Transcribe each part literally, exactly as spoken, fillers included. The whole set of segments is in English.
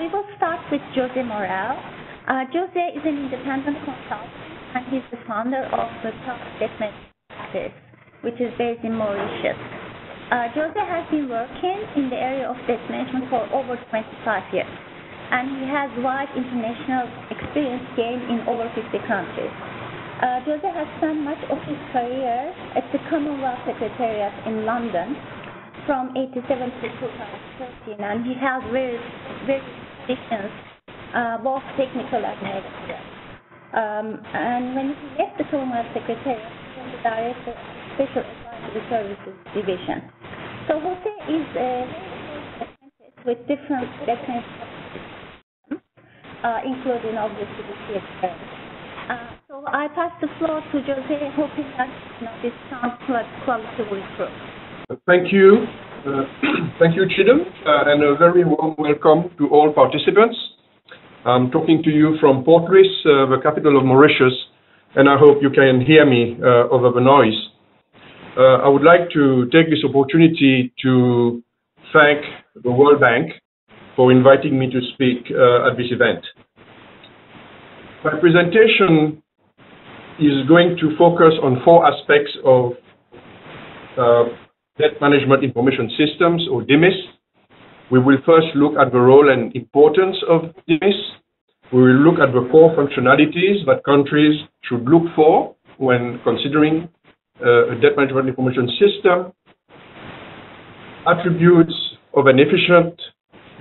We will start with Jose Morel. Uh, Jose is an independent consultant, and he's the founder of the Talk Statement Practice, which is based in Mauritius. Uh, Jose has been working in the area of debt management for over twenty-five years, and he has wide international experience gained in over fifty countries. Uh, Jose has spent much of his career at the Commonwealth Secretariat in London from eighty-seven to two thousand thirteen, and he has various, various positions, uh, both technical and managerial. Um, and when he left the Commonwealth Secretariat, he became the Director of Special Advisory Services Division. So Jose is uh, with different definitions, uh, including obviously the C S R. Uh, so I pass the floor to Jose, hoping that you know, this sound quality will improve. Thank you. Uh, thank you, Chidam, uh, and a very warm welcome to all participants. I'm talking to you from Port Louis, uh, the capital of Mauritius, and I hope you can hear me uh, over the noise. Uh, I would like to take this opportunity to thank the World Bank for inviting me to speak uh, at this event. My presentation is going to focus on four aspects of uh, Debt Management Information Systems, or D M I S. We will first look at the role and importance of D M I S. We will look at the core functionalities that countries should look for when considering uh, a debt management information system. Attributes of an efficient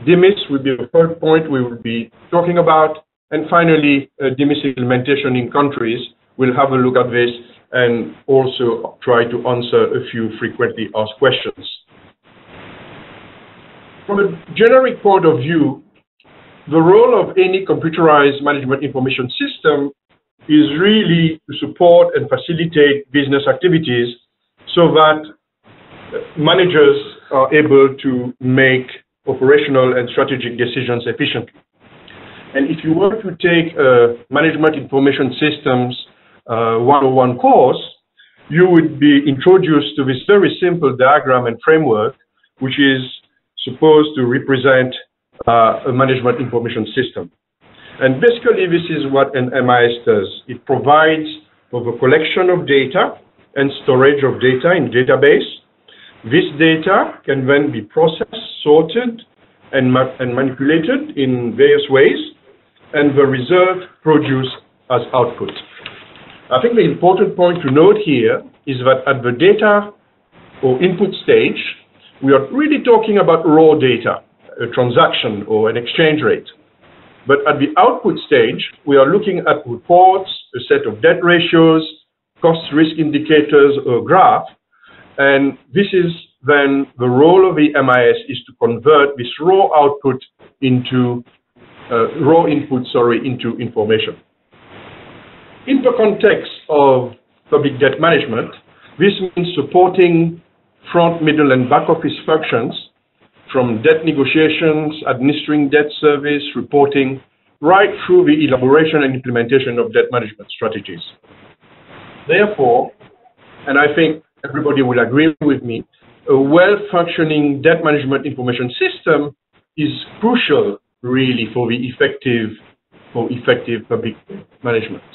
D M I S will be the third point we will be talking about. And finally, uh, D M I S implementation in countries. We'll have a look at this and also try to answer a few frequently asked questions. From a generic point of view, the role of any computerized management information system is really to support and facilitate business activities so that managers are able to make operational and strategic decisions efficiently. And if you were to take uh, management information systems Uh, one oh one course, you would be introduced to this very simple diagram and framework, which is supposed to represent uh, a management information system. And basically, this is what an M I S does. It provides for the collection of data and storage of data in database. This data can then be processed, sorted, and, ma and manipulated in various ways, and the result produced as output. I think the important point to note here is that at the data or input stage, we are really talking about raw data, a transaction or an exchange rate. But at the output stage, we are looking at reports, a set of debt ratios, cost risk indicators, or graph. And this is then the role of the M I S is to convert this raw output into, uh, raw input, sorry, into information. In the context of public debt management, this means supporting front, middle, and back office functions from debt negotiations, administering debt service, reporting, right through the elaboration and implementation of debt management strategies. Therefore, and I think everybody will agree with me, a well-functioning debt management information system is crucial, really, for the effective, for effective public management.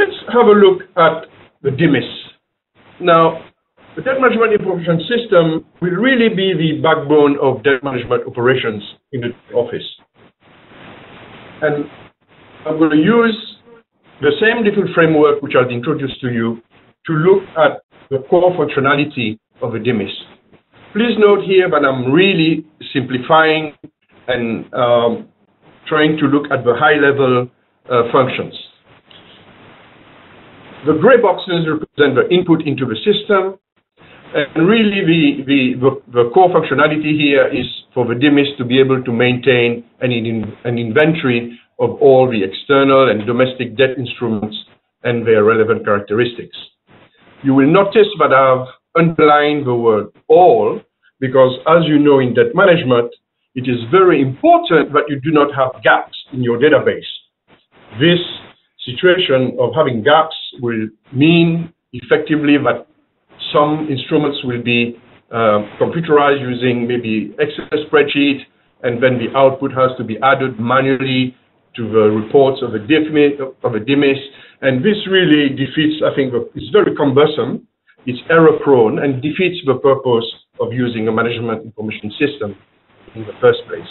Let's have a look at the D M I S. Now, the debt management information system will really be the backbone of debt management operations in the office. And I'm going to use the same little framework which I'll introduce to you to look at the core functionality of a D M I S. Please note here that I'm really simplifying and um, trying to look at the high-level uh, functions. The gray boxes represent the input into the system, and really the, the, the, the core functionality here is for the D M I S to be able to maintain an, an inventory of all the external and domestic debt instruments and their relevant characteristics. You will notice that I've underlined the word all, because as you know in debt management, it is very important that you do not have gaps in your database. This situation of having gaps will mean effectively that some instruments will be um, computerized using maybe Excel spreadsheet, and then the output has to be added manually to the reports of a D M I S, of a D M I S. And this really defeats, I think, the, it's very cumbersome, it's error-prone, and defeats the purpose of using a management information system in the first place.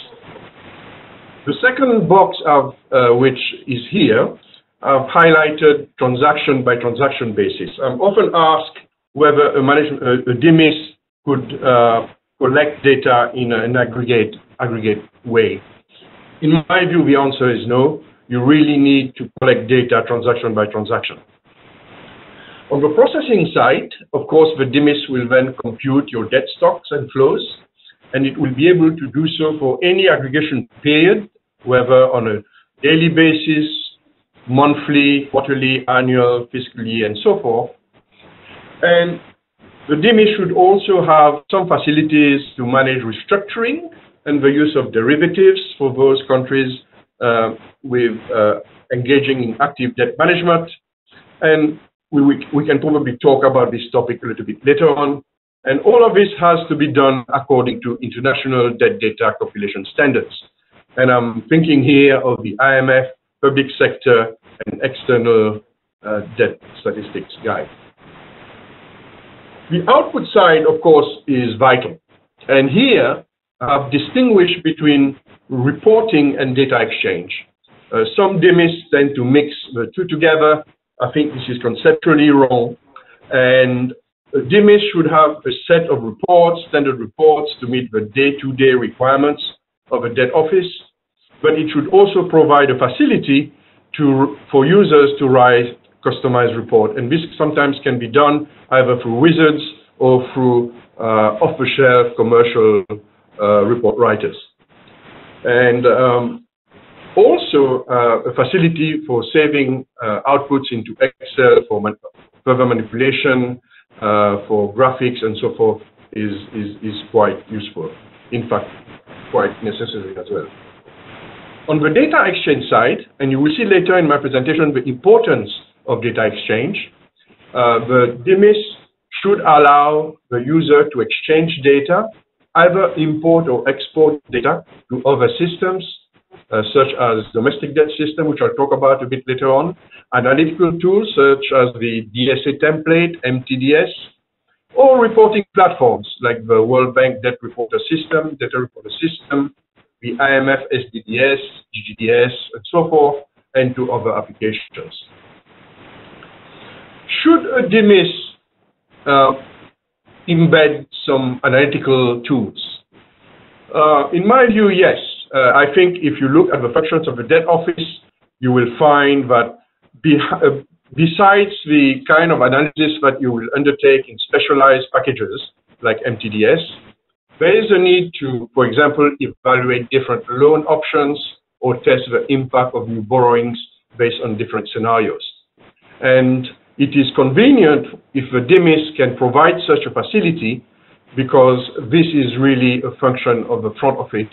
The second box, of, uh, which is here, I've highlighted transaction-by-transaction basis. I'm often asked whether a, management, a D M I S could uh, collect data in an aggregate, aggregate way. In my view, the answer is no. You really need to collect data transaction by transaction. On the processing side, of course, the D M I S will then compute your debt stocks and flows, and it will be able to do so for any aggregation period, whether on a daily basis, monthly, quarterly, annual, fiscally, and so forth. And the D M I S should also have some facilities to manage restructuring and the use of derivatives for those countries uh, with uh, engaging in active debt management. And we, we, we can probably talk about this topic a little bit later on. And all of this has to be done according to international debt data compilation standards. And I'm thinking here of the I M F, public sector, and external uh, debt statistics guide. The output side, of course, is vital. And here, I've distinguished between reporting and data exchange. Uh, some D M I S tend to mix the two together. I think this is conceptually wrong. And D M I S should have a set of reports, standard reports, to meet the day-to-day requirements of a debt office. But it should also provide a facility to, for users to write customized report. And this sometimes can be done either through wizards or through uh, off-the-shelf commercial Uh, report writers. And um, also uh, a facility for saving uh, outputs into Excel for man further manipulation, uh, for graphics and so forth is, is, is quite useful. In fact, quite necessary as well. On the data exchange side, and you will see later in my presentation the importance of data exchange, uh, the D M I S should allow the user to exchange data, either import or export data to other systems, uh, such as domestic debt system, which I'll talk about a bit later on, analytical tools such as the D S A template, M T D S, or reporting platforms like the World Bank Debt Reporter System, Data Reporter System, the I M F S D D S, G G D S, and so forth, and to other applications. Should a D M I S uh, embed some analytical tools? Uh, in my view, yes. Uh, I think if you look at the functions of the debt office, you will find that be uh, besides the kind of analysis that you will undertake in specialized packages like M T D S, there is a need to, for example, evaluate different loan options or test the impact of new borrowings based on different scenarios. And it is convenient if the D M I S can provide such a facility, because this is really a function of the front office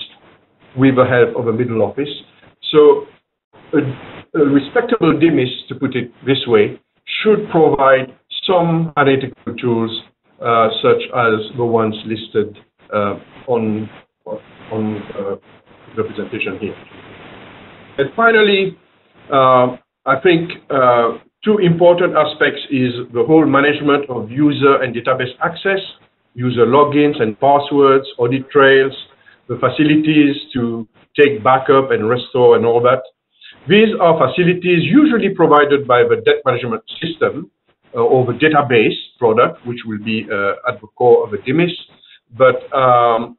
with the help of the middle office. So a, a respectable D M I S, to put it this way, should provide some analytical tools uh, such as the ones listed uh, on, on uh, the presentation here. And finally, uh, I think uh, two important aspects is the whole management of user and database access, user logins and passwords, audit trails, the facilities to take backup and restore and all that. These are facilities usually provided by the debt management system uh, or the database product, which will be uh, at the core of a D M I S. But um,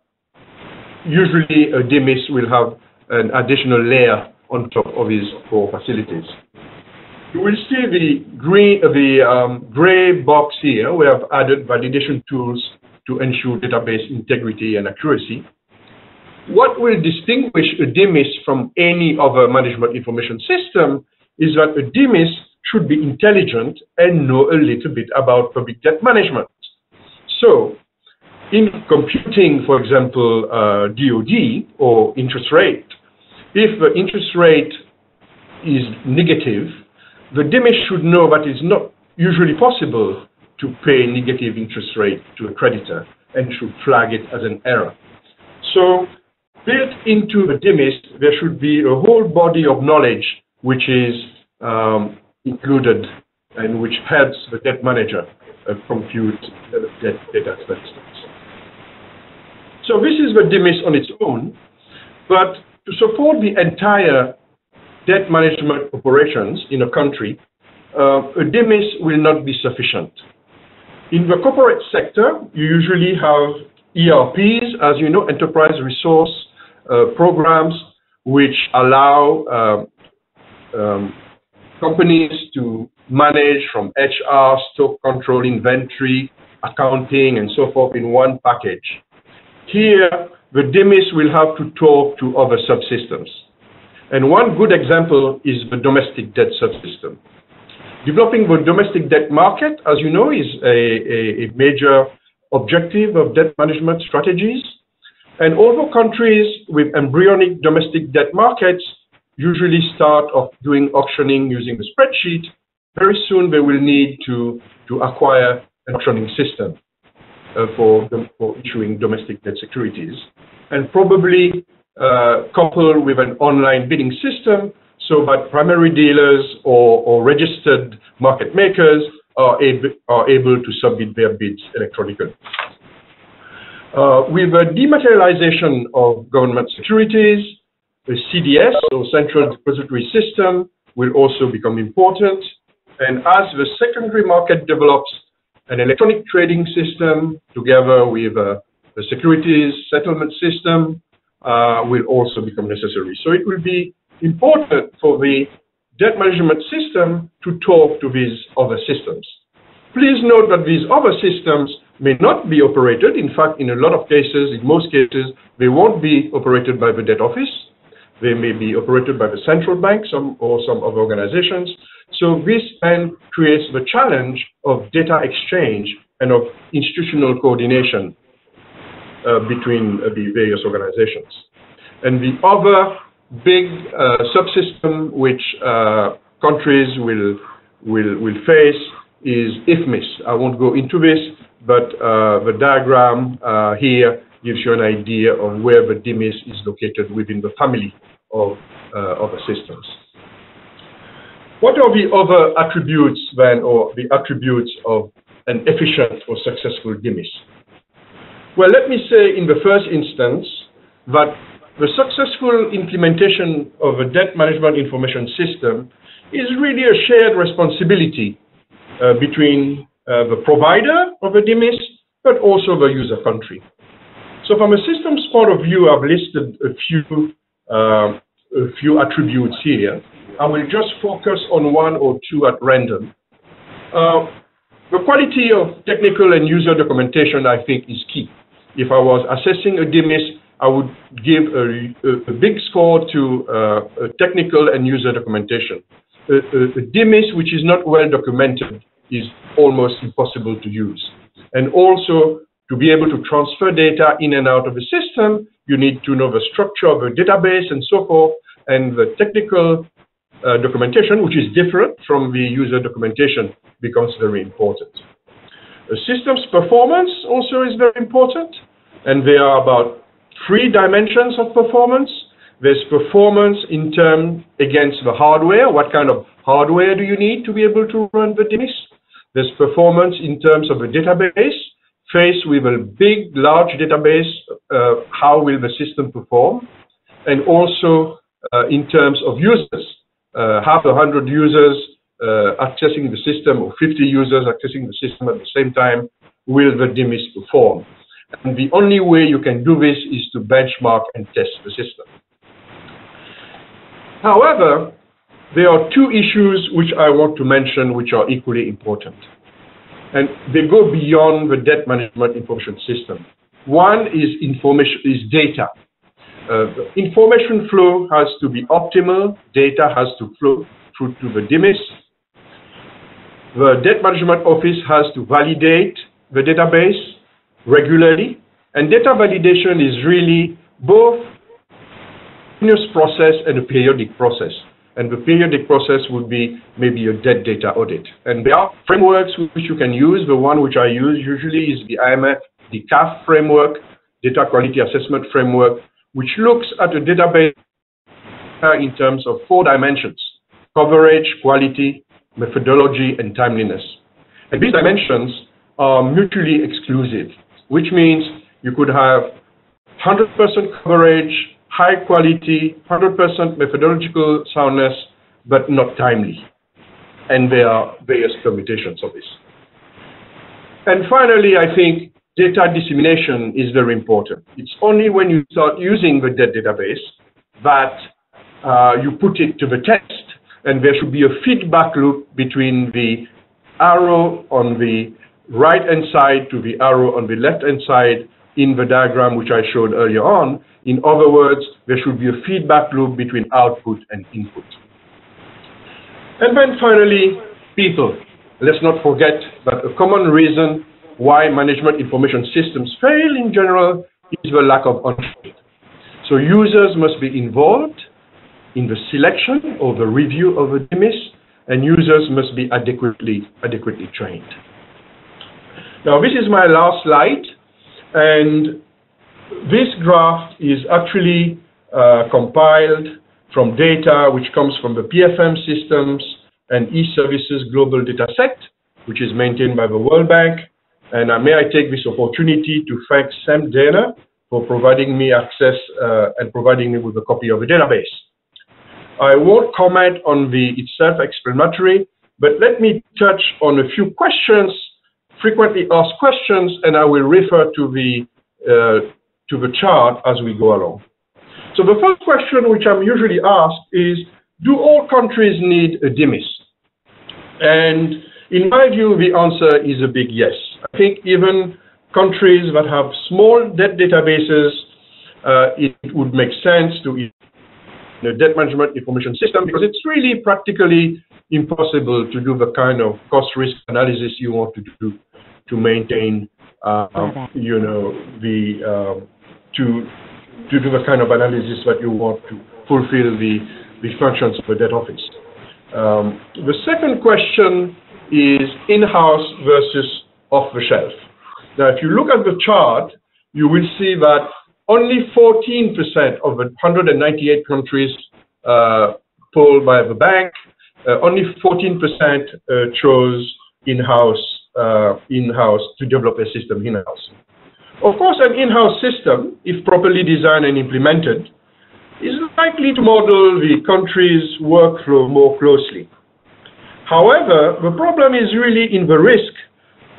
usually a D M I S will have an additional layer on top of these core facilities. You will see the, green, uh, the um, gray box here. We have added validation tools to ensure database integrity and accuracy. What will distinguish a D M I S from any other management information system is that a D M I S should be intelligent and know a little bit about public debt management. So, in computing, for example, uh, D O D or interest rate, if the interest rate is negative, the D M I S should know that it's not usually possible to pay negative interest rate to a creditor. and should flag it as an error. So built into the D MIST, there should be a whole body of knowledge which is um, included and which helps the debt manager uh, compute uh, debt data, for instance. So this is the D MIST on its own, but to support the entire debt management operations in a country, uh, a D MIST will not be sufficient. In the corporate sector, you usually have E R Ps, as you know, enterprise resource uh, programs, which allow uh, um, companies to manage from H R, stock control, inventory, accounting, and so forth in one package. Here, the D MIST will have to talk to other subsystems. And one good example is the domestic debt subsystem. Developing the domestic debt market, as you know, is a, a, a major objective of debt management strategies. And although countries with embryonic domestic debt markets usually start off doing auctioning using the spreadsheet, very soon they will need to, to acquire an auctioning system uh, for, for issuing domestic debt securities, and probably uh, coupled with an online bidding system so that primary dealers or, or registered market makers Are able, are able to submit their bids electronically. Uh, with a dematerialization of government securities, the C D S, or Central Depository System, will also become important. And as the secondary market develops, an electronic trading system, together with uh, the securities settlement system, uh, will also become necessary. So it will be important for the debt management system to talk to these other systems. Please note that these other systems may not be operated. In fact, in a lot of cases, in most cases, they won't be operated by the debt office. They may be operated by the central bank some, or some other organizations. So this then creates the challenge of data exchange and of institutional coordination uh, between uh, the various organizations. And the other big uh, subsystem which uh, countries will, will, will face is I F M I S. I won't go into this, but uh, the diagram uh, here gives you an idea on where the D MIST is located within the family of uh, other systems. What are the other attributes then, or the attributes of an efficient or successful D MIST? Well, let me say in the first instance that the successful implementation of a debt management information system is really a shared responsibility uh, between uh, the provider of a D MIST, but also the user country. So from a systems point of view, I've listed a few, uh, a few attributes here. I will just focus on one or two at random. Uh, the quality of technical and user documentation, I think, is key. If I was assessing a D MIST, I would give a, a big score to uh, technical and user documentation. A, a, a D MIST which is not well documented is almost impossible to use. And also, to be able to transfer data in and out of the system, you need to know the structure of a database and so forth, and the technical uh, documentation, which is different from the user documentation, becomes very important. The system's performance also is very important, and there are about three dimensions of performance. There's performance in terms against the hardware. What kind of hardware do you need to be able to run the D MIST? There's performance in terms of a database. Faced with a big, large database, uh, how will the system perform? And also uh, in terms of users, uh, half a hundred users uh, accessing the system, or fifty users accessing the system at the same time, will the D MIST perform? And the only way you can do this is to benchmark and test the system. However, there are two issues which I want to mention which are equally important. And they go beyond the debt management information system. One is information, is data. Uh, information flow has to be optimal. Data has to flow through to the D MIST. The debt management office has to validate the database regularly, and data validation is really both a continuous process and a periodic process. And the periodic process would be maybe a debt data audit. And there are frameworks which you can use. The one which I use usually is the I M F the T A F framework, data quality assessment framework, which looks at a database in terms of four dimensions: coverage, quality, methodology, and timeliness. And these dimensions are mutually exclusive, which means you could have one hundred percent coverage, high quality, one hundred percent methodological soundness, but not timely. And there are various permutations of this. And finally, I think data dissemination is very important. It's only when you start using the database that uh, you put it to the test, and there should be a feedback loop between the arrow on the right-hand side to the arrow on the left-hand side in the diagram which I showed earlier on. In other words, there should be a feedback loop between output and input. And then finally, people. Let's not forget that a common reason why management information systems fail in general is the lack of ownership. So users must be involved in the selection or the review of a D M I S, and users must be adequately, adequately trained. Now, this is my last slide, and this graph is actually uh, compiled from data which comes from the P F M systems and e-services global dataset, which is maintained by the World Bank. And uh, may I take this opportunity to thank Sam Dana for providing me access uh, and providing me with a copy of the database. I won't comment on the itself explanatory, but let me touch on a few questions, frequently asked questions, and I will refer to the uh, to the chart as we go along. So the first question which I'm usually asked is, do all countries need a D M I S? And in my view, the answer is a big yes. I think even countries that have small debt databases, uh, it, it would make sense to use the debt management information system, because it's really practically impossible to do the kind of cost risk analysis you want to do to maintain, uh, you know, the, uh, to, to do the kind of analysis that you want to fulfill the, the functions of the debt office. Um, the second question is in-house versus off-the-shelf. Now, if you look at the chart, you will see that only fourteen percent of the one hundred ninety-eight countries uh, polled by the bank, uh, only fourteen percent uh, chose in-house uh, in-house to develop a system in-house. Of course, an in-house system, if properly designed and implemented, is likely to model the country's workflow more closely. However, the problem is really in the risk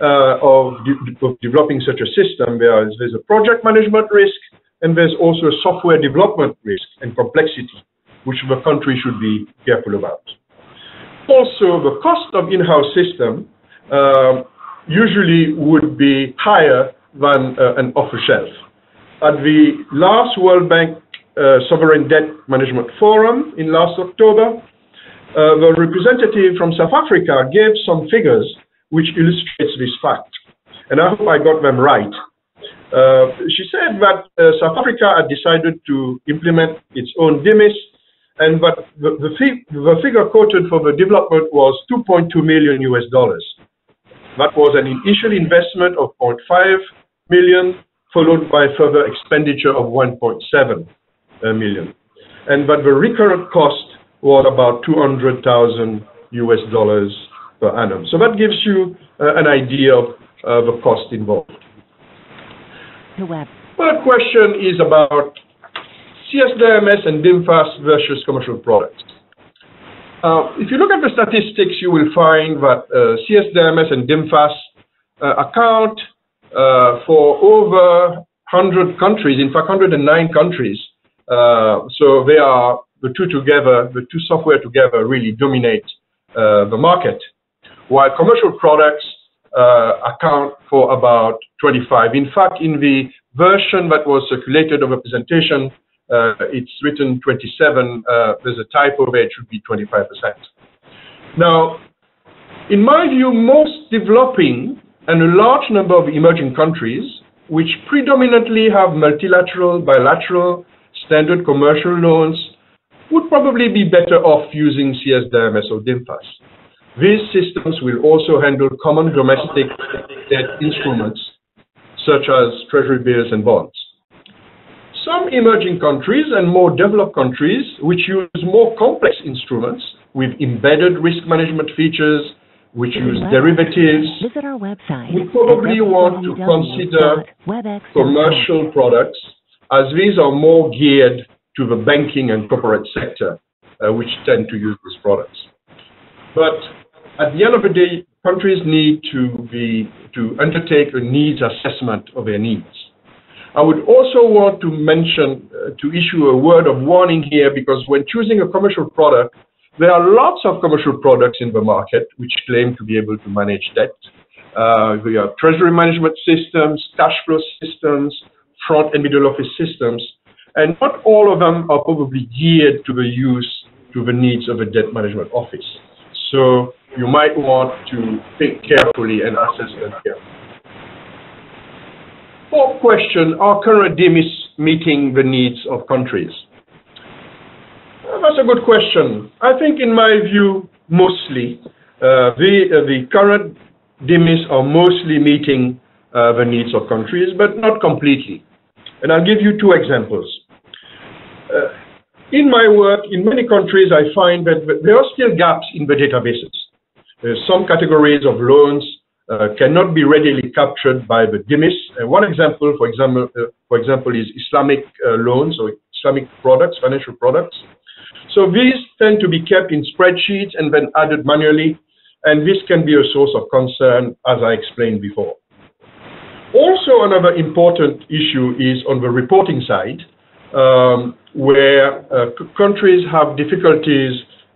uh, of, de of developing such a system. There is, there's a project management risk, and there's also a software development risk and complexity, which the country should be careful about. Also, the cost of in-house system uh, usually would be higher than uh, an off-the-shelf. At the last World Bank Uh, Sovereign Debt Management Forum in last October, uh, the representative from South Africa gave some figures which illustrates this fact, and I hope I got them right. Uh, she said that uh, South Africa had decided to implement its own D M I S, and that the, the, fi the figure quoted for the development was two point two million U S dollars. That was an initial investment of zero point five million, followed by further expenditure of one point seven. million, and but the recurrent cost was about two hundred thousand U S dollars per annum. So that gives you uh, an idea of uh, the cost involved. The web. Third question is about C S D M S and D I M F A S versus commercial products. Uh, if you look at the statistics, you will find that uh, C S D M S and D I M F A S uh, account uh, for over one hundred countries, in fact one hundred nine countries. Uh, so they are, the two together, the two software together really dominate uh, the market, while commercial products uh, account for about twenty-five. In fact, in the version that was circulated of a presentation, uh, it's written twenty-seven. Uh, there's a typo there, it should be twenty-five percent. Now, in my view, most developing and a large number of emerging countries, which predominantly have multilateral, bilateral, standard commercial loans, would probably be better off using C S D M S or D I M F A S. These systems will also handle common domestic debt instruments, such as treasury bills and bonds. Some emerging countries and more developed countries, which use more complex instruments with embedded risk management features, which use derivatives, visit our website. We probably want to consider commercial products, as these are more geared to the banking and corporate sector, uh, which tend to use these products. But at the end of the day, countries need to be to undertake a needs assessment of their needs. I would also want to mention, uh, to issue a word of warning here, because when choosing a commercial product, there are lots of commercial products in the market which claim to be able to manage debt. Uh, we have treasury management systems, cash flow systems, front and middle office systems, and not all of them are probably geared to the use, to the needs of a debt management office. So you might want to think carefully and assess them carefully. Fourth question, are current D M I S meeting the needs of countries? Well, that's a good question. I think, in my view, mostly. Uh, the, uh, the current D M I S are mostly meeting uh, the needs of countries, but not completely. And I'll give you two examples. Uh, in my work, in many countries, I find that there are still gaps in the databases. Uh, some categories of loans uh, cannot be readily captured by the D M I S. Uh, one example, for example, uh, for example, is Islamic uh, loans or Islamic products, financial products. So these tend to be kept in spreadsheets and then added manually, and this can be a source of concern, as I explained before. Also, another important issue is on the reporting side, um, where uh, countries have difficulties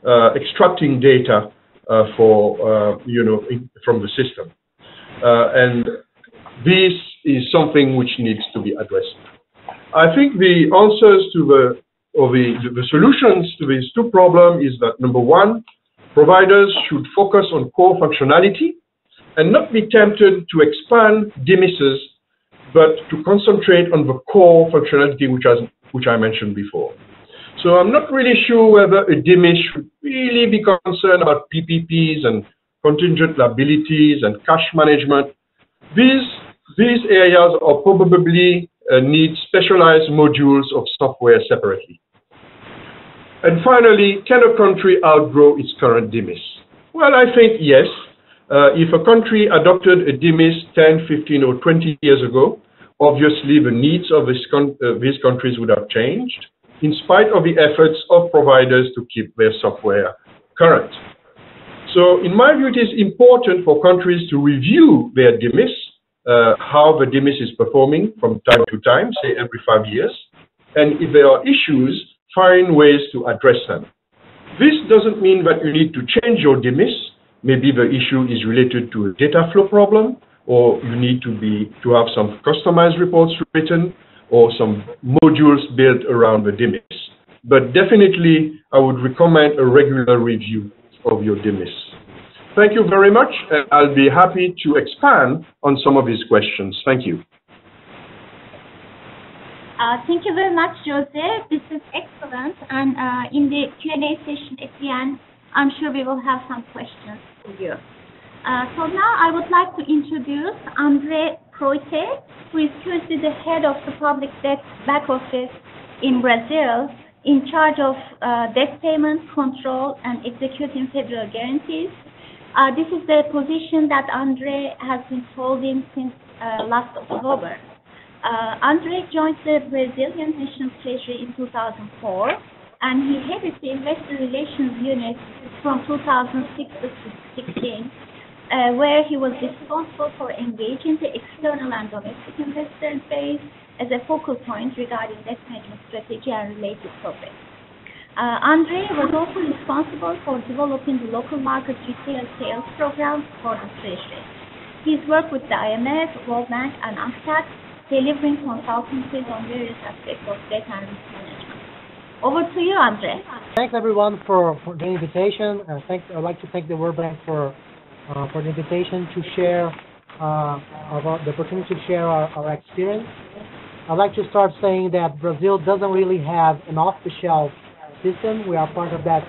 uh, extracting data Uh, for uh, you know in, from the system, uh, and this is something which needs to be addressed. I think the answers to the or the, the solutions to these two problems is that, number one, providers should focus on core functionality and not be tempted to expand D M I Ses, but to concentrate on the core functionality which has which I mentioned before. So I'm not really sure whether a D M I S should really be concerned about P P Ps and contingent liabilities and cash management. These, these areas are probably uh, need specialized modules of software separately. And finally, can a country outgrow its current D M I S? Well, I think yes. Uh, if a country adopted a D M I S ten, fifteen, or twenty years ago, obviously the needs of this con uh, these countries would have changed, in spite of the efforts of providers to keep their software current. So in my view, it is important for countries to review their D M I S, uh, how the D M I S is performing from time to time, say every five years, and if there are issues, find ways to address them. This doesn't mean that you need to change your D M I S. Maybe the issue is related to a data flow problem, or you need to, be, to have some customized reports written, or some modules built around the D M I S. But definitely, I would recommend a regular review of your D M I S. Thank you very much, and I'll be happy to expand on some of these questions. Thank you. Uh, thank you very much, Jose. This is excellent. And uh, in the Q and A session at the end, I'm sure we will have some questions for you. Uh, so now I would like to introduce Andre Proite, who is currently the head of the public debt back office in Brazil, in charge of uh, debt payments, control, and executing federal guarantees. Uh, this is the position that Andre has been holding since uh, last October. Uh, Andre joined the Brazilian National Treasury in two thousand four, and he headed the Investor Relations Unit from two thousand six to two thousand sixteen. Uh, where he was responsible for engaging the external and domestic investor base as a focal point regarding debt management strategy and related topics. Uh, Andre was also responsible for developing the local market retail sales program for the Treasury. His work with the I M F, World Bank, and UNCTAD, delivering consultancies on various aspects of debt and risk management. Over to you, Andre. Thanks, everyone, for, for the invitation. Uh, thanks, I'd like to thank the World Bank for Uh, for the invitation to share uh, about the opportunity to share our, our experience. I'd like to start saying that Brazil doesn't really have an off-the-shelf system. We are part of that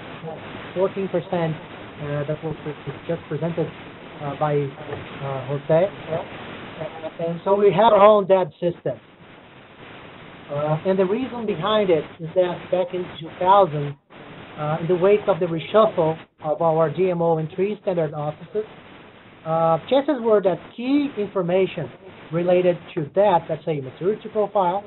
fourteen percent uh, that was just presented uh, by uh, Jose. And so we had our own debt system. Uh, and the reason behind it is that back in two thousand, uh, in the wake of the reshuffle of our D M O and tree standard offices, uh, chances were that key information related to that, let's say maturity profile,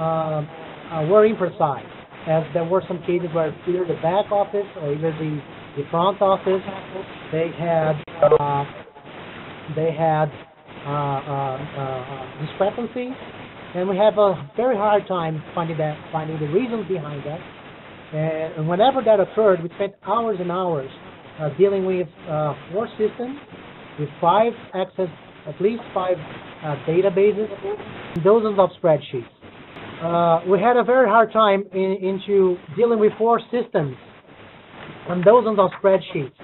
um, uh, were imprecise, as there were some cases where either the back office or either the, the front office, they had uh, they had uh, uh, uh, discrepancies, and we have a very hard time finding that finding the reasons behind that. And whenever that occurred, we spent hours and hours uh, dealing with uh, four systems, with five access, at least five uh, databases, and dozens of spreadsheets. Uh, we had a very hard time in, into dealing with four systems and dozens of spreadsheets.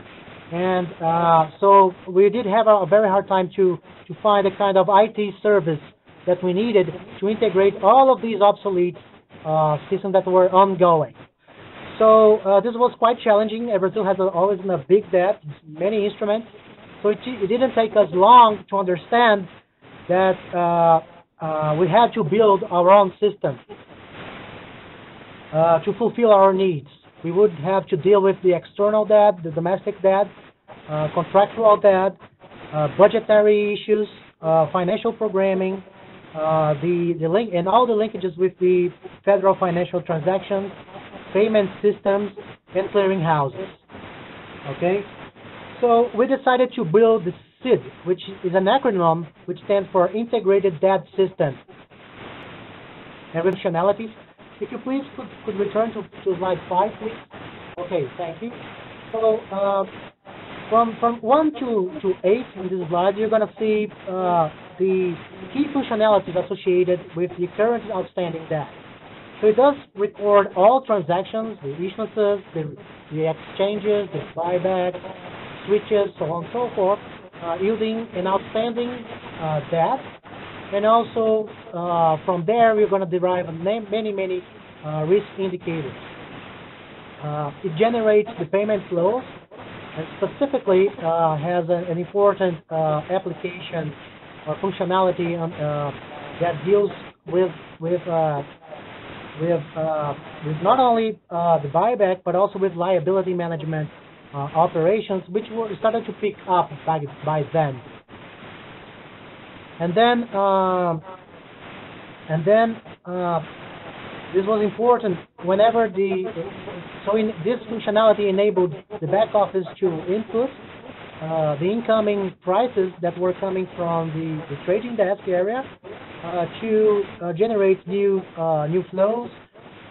And uh, so we did have a, a very hard time to, to find the kind of I T service that we needed to integrate all of these obsolete uh, systems that were ongoing. So uh, this was quite challenging. Brazil has always been a big debt, many instruments. So it, it didn't take us long to understand that uh, Uh, we had to build our own system uh, to fulfill our needs. We would have to deal with the external debt, the domestic debt, uh, contractual debt, uh, budgetary issues, uh, financial programming, uh, the, the link, and all the linkages with the federal financial transactions, payment systems, and clearing houses. Okay? So we decided to build the SID, which is an acronym which stands for Integrated Debt System. And functionality. If you please could, could return to, to slide five, please. Okay, thank you. So uh, from from one to to eight in this slide, you're going to see uh, the key functionalities associated with the current outstanding debt. So it does record all transactions, the issuances, the, the exchanges, the buybacks, switches, so on and so forth. Uh, yielding an outstanding uh, debt, and also uh, from there we're going to derive many, many uh, risk indicators. Uh, it generates the payment flows, and specifically uh, has a, an important uh, application or functionality on, uh, that deals with with uh, with uh, with not only uh, the buyback but also with liability management. Uh, operations which were started to pick up by, by then, and then uh, and then uh, this was important. Whenever the so in this functionality enabled the back office to input uh, the incoming prices that were coming from the, the trading desk area uh, to uh, generate new uh, new flows,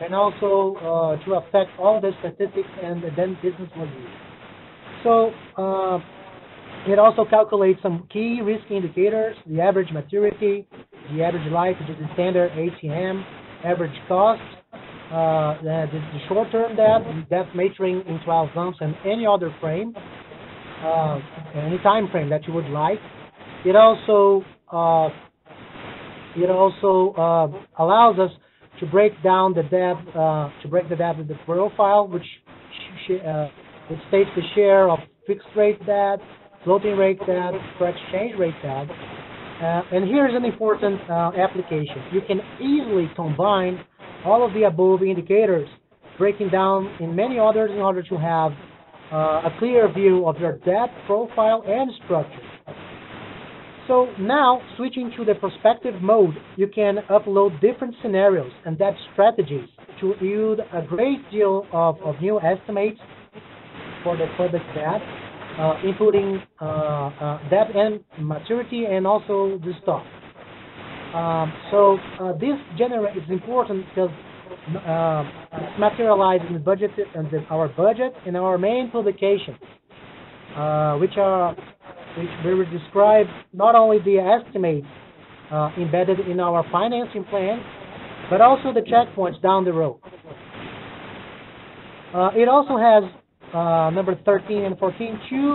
and also uh, to affect all the statistics and then business was used. So uh, it also calculates some key risk indicators, the average maturity, the average life, which is the standard A T M, average cost, uh, the, the short-term debt, the debt maturing in twelve months, and any other frame, uh, any time frame that you would like. It also, uh, it also uh, allows us to break down the debt, uh, to break the debt with the profile, which uh, It states the share of fixed rate debt, floating rate debt, for exchange rate debt. Uh, and here's an important uh, application. You can easily combine all of the above indicators, breaking down in many others in order to have uh, a clear view of your debt profile and structure. So now, switching to the prospective mode, you can upload different scenarios and debt strategies to yield a great deal of, of new estimates for the public debt, uh, including uh, uh, debt and maturity, and also the stock. Um, so uh, this genera is important because uh, it's materialized in the budget and the, our budget and our main publications, uh, which are which we will describe not only the estimates uh, embedded in our financing plan, but also the checkpoints down the road. Uh, it also has Uh, number thirteen and fourteen, two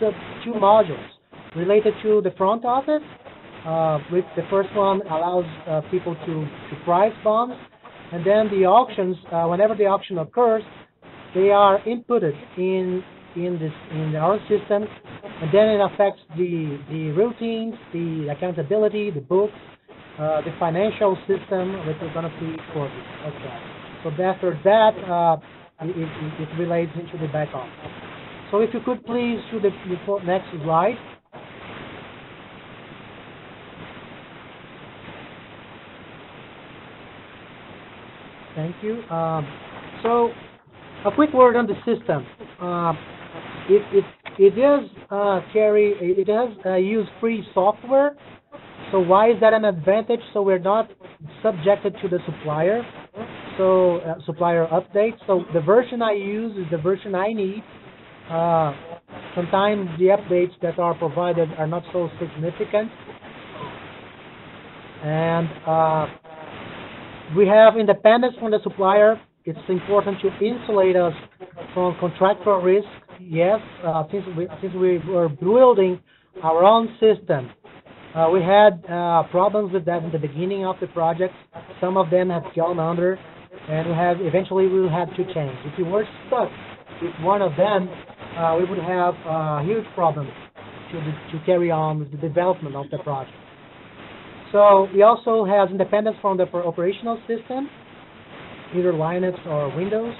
sub two modules related to the front office. Uh, with the first one allows uh, people to, to price bonds, and then the auctions. Uh, whenever the auction occurs, they are inputted in in this in our system, and then it affects the the routines, the accountability, the books, uh, the financial system, which we're going to see for this. Okay. So after that, uh, it, it, it relates into the back office. So if you could please to the next slide. Thank you. Um, so a quick word on the system. Uh, it it it does uh, carry it does uh, use free software. So why is that an advantage? So we're not subjected to the supplier. So uh, supplier updates. So the version I use is the version I need. Uh, sometimes the updates that are provided are not so significant, and uh, we have independence from the supplier. It's important to insulate us from contractual risk. Yes, uh, since we since we were building our own system, uh, we had uh, problems with that in the beginning of the project. Some of them have gone under, and we have eventually we will have to change. If you were stuck with one of them, Uh, we would have a uh, huge problem to, to carry on with the development of the project. So we also have independence from the operational system, either Linux or Windows.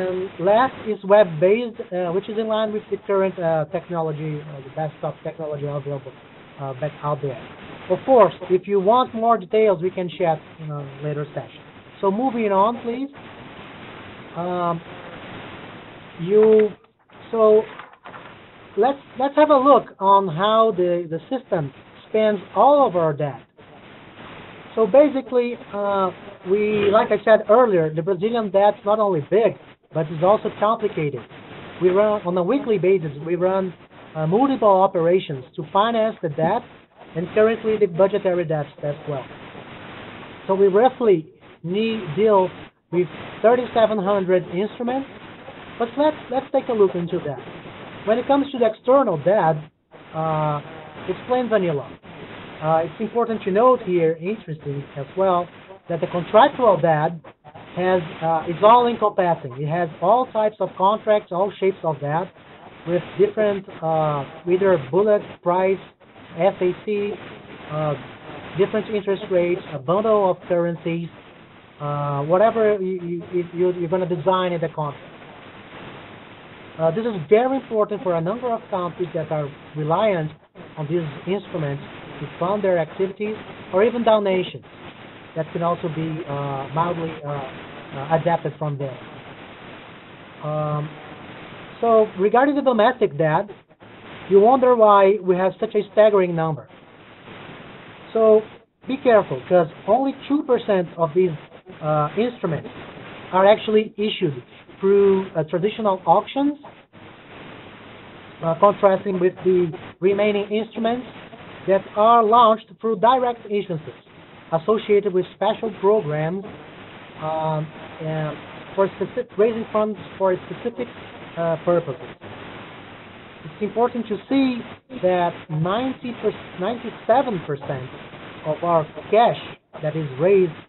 And last is web-based, uh, which is in line with the current uh, technology, uh, the desktop technology available uh, back out there. Of course, if you want more details, we can chat in a later session. So moving on, please. Um, you. So let's let's have a look on how the the system spans all of our debt. So basically, uh, we like I said earlier, the Brazilian debt's not only big, but it's also complicated. We run on a weekly basis. We run uh, multiple operations to finance the debt, and currently the budgetary debts as well. So we roughly need deal with thirty-seven hundred instruments. But let's, let's take a look into that. When it comes to the external debt, uh, it's plain vanilla. Uh, it's important to note here, interesting as well, that the contractual debt has, uh, is all-encompassing. It has all types of contracts, all shapes of debt, with different, uh, either bullet, price, F A C, uh, different interest rates, a bundle of currencies, uh, whatever you, you, you, you're going to design in the contract. Uh, this is very important for a number of countries that are reliant on these instruments to fund their activities, or even donations that can also be uh, mildly uh, uh, adapted from there. Um, so regarding the domestic debt, you wonder why we have such a staggering number. So be careful, because only two percent of these uh, instruments are actually issued through uh, traditional auctions, uh, contrasting with the remaining instruments that are launched through direct issuances associated with special programs um, and for specific, raising funds for specific uh, purposes. It's important to see that ninety-seven percent of our cash that is raised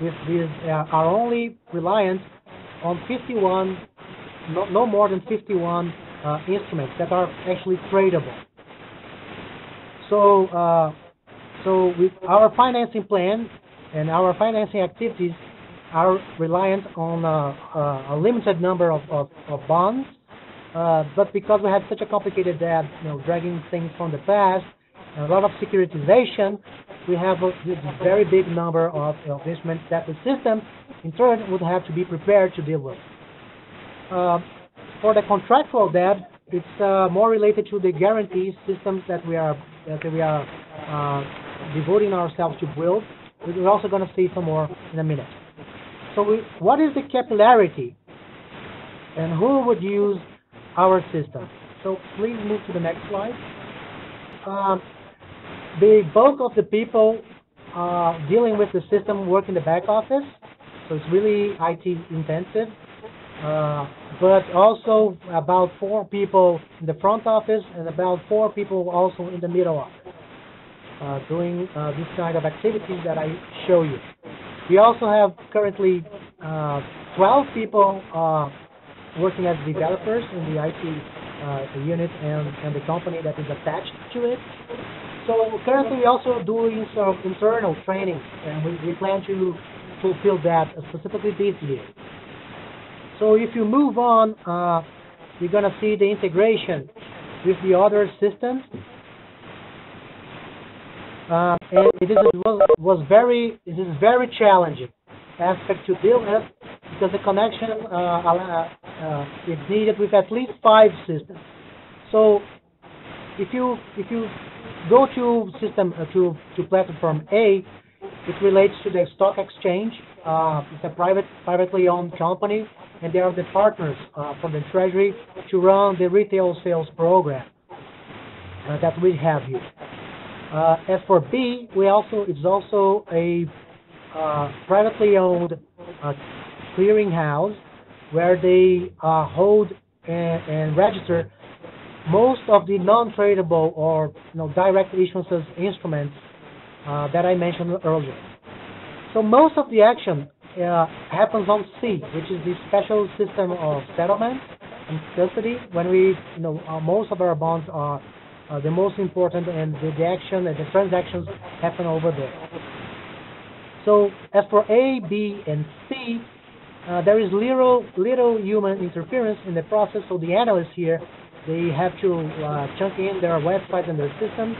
with these uh, are only reliant on fifty-one, no, no more than fifty-one uh, instruments that are actually tradable. So, uh, so with our financing plan and our financing activities are reliant on uh, uh, a limited number of, of, of bonds. Uh, but because we had such a complicated debt, you know, dragging things from the past, and a lot of securitization, we have a this very big number of, of instruments that the system, in turn, would have to be prepared to deal with. Uh, for the contractual debt, it's uh, more related to the guarantee systems that we are that we are uh, devoting ourselves to build. We're also going to see some more in a minute. So, we, what is the capillarity, and who would use our system? So, please move to the next slide. Um, the bulk of the people uh, dealing with the system work in the back office. So it's really I T intensive, uh, but also about four people in the front office and about four people also in the middle office uh, doing uh, this kind of activities that I show you. We also have currently uh, twelve people uh, working as developers in the I T uh, unit and, and the company that is attached to it. So currently we also doing some internal training, and we, we plan to fulfill that specifically this year. So if you move on, uh, you're going to see the integration with the other systems. Uh, and it is, was, was very, it is very challenging aspect to deal with, because the connection uh, uh, uh, is needed with at least five systems. So if you if you go to system uh, to to platform A, it relates to the stock exchange. Uh, it's a private privately owned company, and they are the partners uh, from the treasury to run the retail sales program uh, that we have here. Uh, as for B, we also it's also a uh, privately owned uh, clearinghouse where they uh, hold and, and register most of the non-tradable or you know, direct issuances instruments uh, that I mentioned earlier. So most of the action uh, happens on C, which is the special system of settlement and custody, when we you know uh, most of our bonds are. Uh, the most important, and the, the action and the transactions happen over there. So as for A, B, and C, uh, there is little little human interference in the process. So the analysts here, they have to uh, chunk in their website and their systems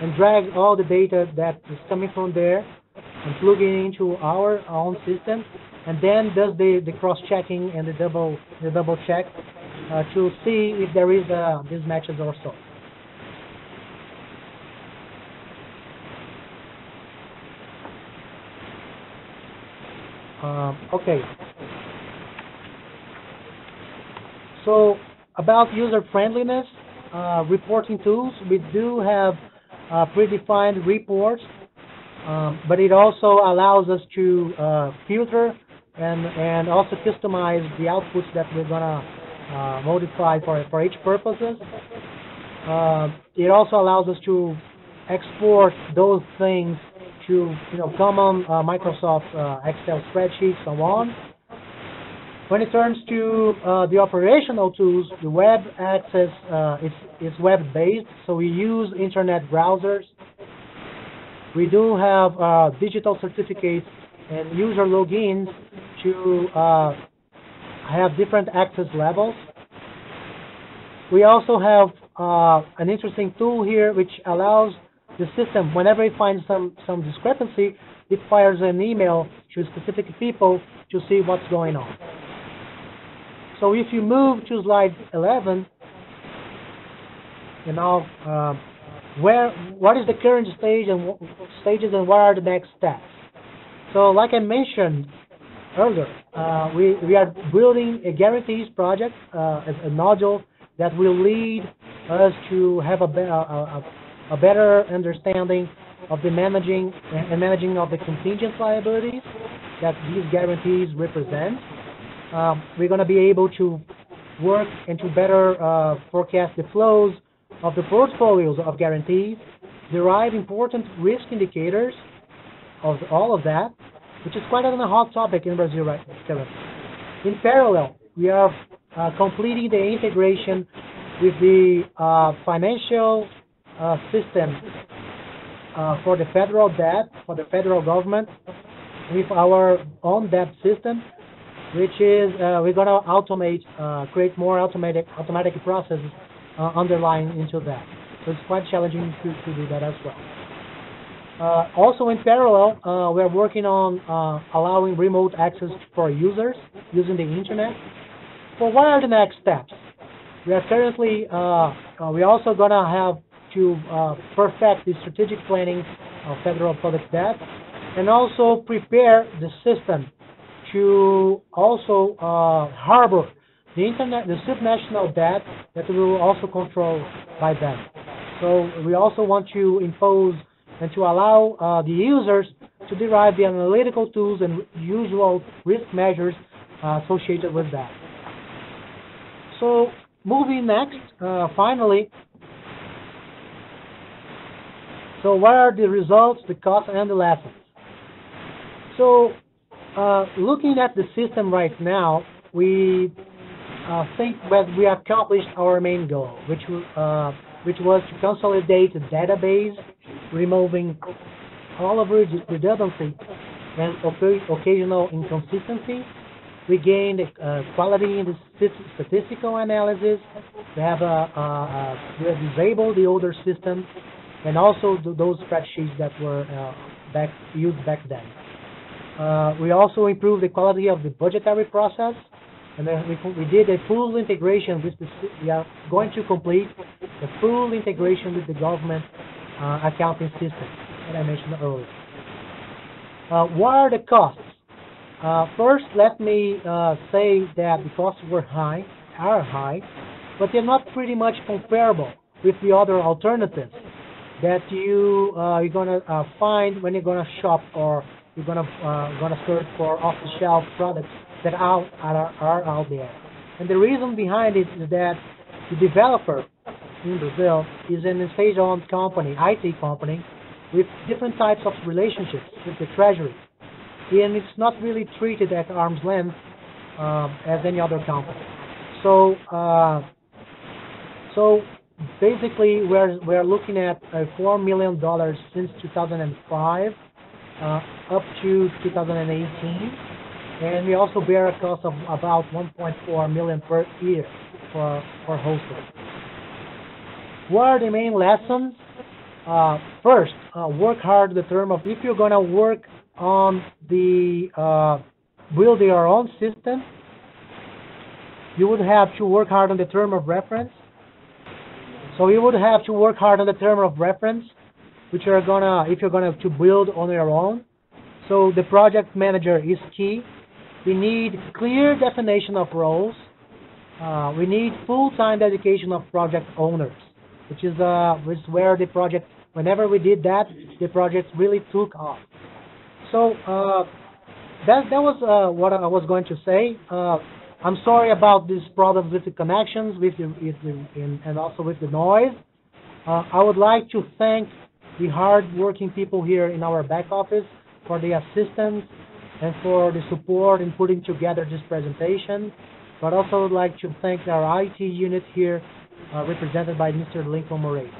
and drag all the data that is coming from there and plug it into our own system, and then does the, the cross checking and the double the double check uh, to see if there is uh, mismatches or so. Um, okay, so about user friendliness, uh, reporting tools, we do have uh, predefined reports, um, but it also allows us to uh, filter and, and also customize the outputs that we're going to uh, modify for, for each purposes. Uh, it also allows us to export those things to you know common uh, Microsoft uh, Excel spreadsheets, so on. When it turns to uh, the operational tools, the web access uh, is is web-based, so we use internet browsers. We do have uh, digital certificates and user logins to uh, have different access levels. We also have uh, an interesting tool here which allows the system, whenever it finds some, some discrepancy, it fires an email to specific people to see what's going on. So if you move to slide eleven, you know, uh, where, what is the current stage and stages and what are the next steps? So like I mentioned earlier, uh, we, we are building a guarantees project, uh, as a module that will lead us to have a, a, a a better understanding of the managing and managing of the contingent liabilities that these guarantees represent. Um, we're going to be able to work and to better uh, forecast the flows of the portfolios of guarantees, derive important risk indicators of all of that, which is quite a hot topic in Brazil right now. In parallel, we are uh, completing the integration with the uh, financial Uh, system uh, for the federal debt, for the federal government, with our own debt system, which is uh, we're going to automate, uh, create more automatic automatic processes uh, underlying into that. So it's quite challenging to, to do that as well. Uh, also in parallel, uh, we're working on uh, allowing remote access for users using the internet. So what are the next steps? We are currently, uh, uh, we're also going to have to uh, perfect the strategic planning of federal public debt, and also prepare the system to also uh, harbor the internet, the subnational debt that we will also control by them. So we also want to impose and to allow uh, the users to derive the analytical tools and usual risk measures uh, associated with that. So moving next, uh, finally, so what are the results, the costs, and the lessons? So uh, looking at the system right now, we uh, think that we accomplished our main goal, which, uh, which was to consolidate the database, removing all of redundancy and occasional inconsistency. We gained uh, quality in the statistical analysis. We have, uh, uh, we have disabled the older system, and also those spreadsheets that were uh, back, used back then. Uh, we also improved the quality of the budgetary process, and then we, we did a full integration with the. We are going to complete the full integration with the government uh, accounting system that I mentioned earlier. Uh, what are the costs? Uh, first, let me uh, say that the costs were high, are high, but they're not pretty much comparable with the other alternatives that you uh, you're gonna uh, find when you're gonna shop or you're gonna uh, gonna search for off-the-shelf products that are, are are out there. And the reason behind it is that the developer in Brazil is an state-owned company, I T company, with different types of relationships with the treasury. And it's not really treated at arm's length um, as any other company. So, uh, so basically, we're we're looking at uh, four million dollars since two thousand five uh, up to two thousand eighteen, and we also bear a cost of about one point four million per year for for hosting. What are the main lessons? Uh, first, uh, work hard. The term of if you're gonna work on the uh, build your own system, you would have to work hard on the term of reference. So you would have to work hard on the term of reference, which you're gonna if you're gonna to build on your own. So the project manager is key. We need clear definition of roles. Uh, we need full-time dedication of project owners, which is uh, which is where the project. Whenever we did that, the project really took off. So uh, that that was uh, what I was going to say. Uh, I'm sorry about these problems with the connections, with the, with the in, and also with the noise. Uh, I would like to thank the hard-working people here in our back office for the assistance and for the support in putting together this presentation. But also, I would like to thank our I T unit here, uh, represented by Mister Lincoln Moreira.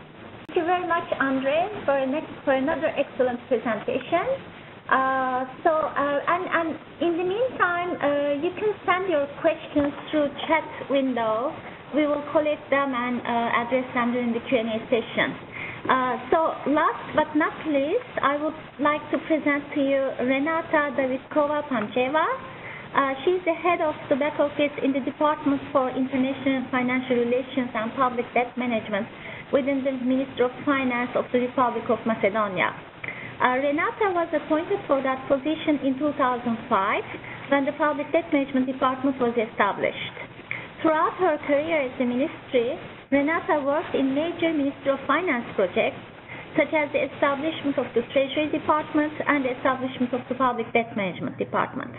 Thank you very much, Andre, for next for another excellent presentation. Uh, so, uh, and, and in the meantime, uh, you can send your questions through chat window. We will collect them and uh, address them during the Q and A session. Uh, so, last but not least, I would like to present to you Renata Davidkova-Pancheva. Uh, she's the head of the back office in the Department for International Financial Relations and Public Debt Management within the Ministry of Finance of the Republic of Macedonia. Uh, Renata was appointed for that position in two thousand five when the Public Debt Management Department was established. Throughout her career at the ministry, Renata worked in major Ministry of Finance projects, such as the establishment of the Treasury Department and the establishment of the Public Debt Management Department.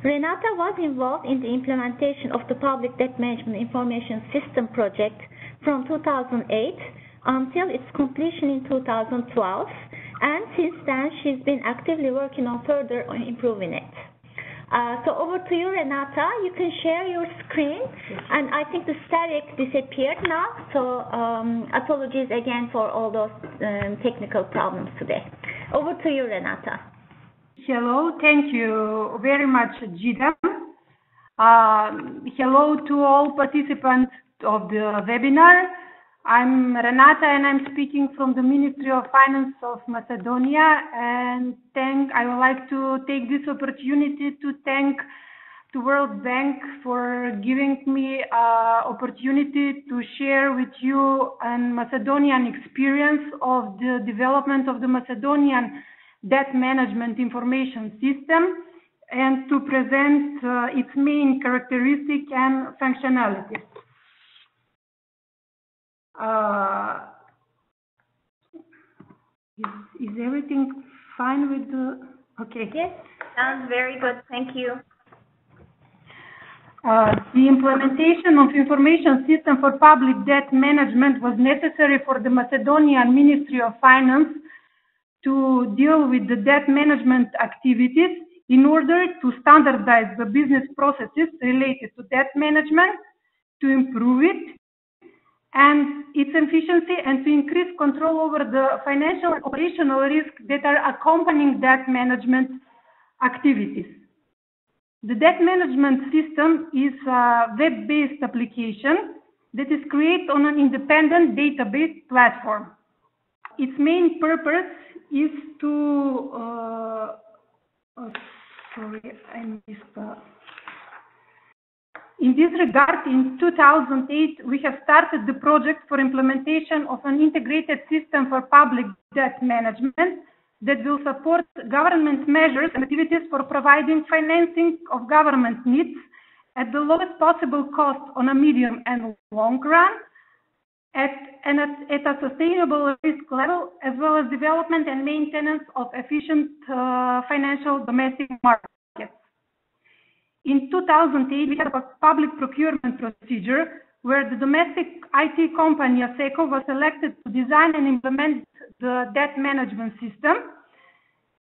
Renata was involved in the implementation of the Public Debt Management Information System project from two thousand eight until its completion in two thousand twelve. And since then, she's been actively working on further on improving it. Uh, so over to you, Renata. You can share your screen. And I think the static disappeared now. So um, apologies again for all those um, technical problems today. Over to you, Renata. Hello. Thank you very much, Gita. Uh, hello to all participants of the webinar. I'm Renata, and I'm speaking from the Ministry of Finance of Macedonia, and thank, I would like to take this opportunity to thank the World Bank for giving me uh, opportunity to share with you an Macedonian experience of the development of the Macedonian Debt Management Information System and to present uh, its main characteristics and functionalities. Uh, is, is everything fine with the? Okay. Yes, sounds very good. Thank you. Uh, the implementation of information system for public debt management was necessary for the Macedonian Ministry of Finance to deal with the debt management activities in order to standardize the business processes related to debt management to improve it and its efficiency and to increase control over the financial and operational risk that are accompanying debt management activities. The debt management system is a web-based application that is created on an independent database platform. Its main purpose is to uh, oh, sorry, I missed uh, in this regard, in two thousand eight, we have started the project for implementation of an integrated system for public debt management that will support government measures and activities for providing financing of government needs at the lowest possible cost on a medium and long run, at, and at, at a sustainable risk level, as well as development and maintenance of efficient uh, financial domestic markets. In two thousand eight, we had a public procurement procedure where the domestic I T company, ASECO, was selected to design and implement the debt management system,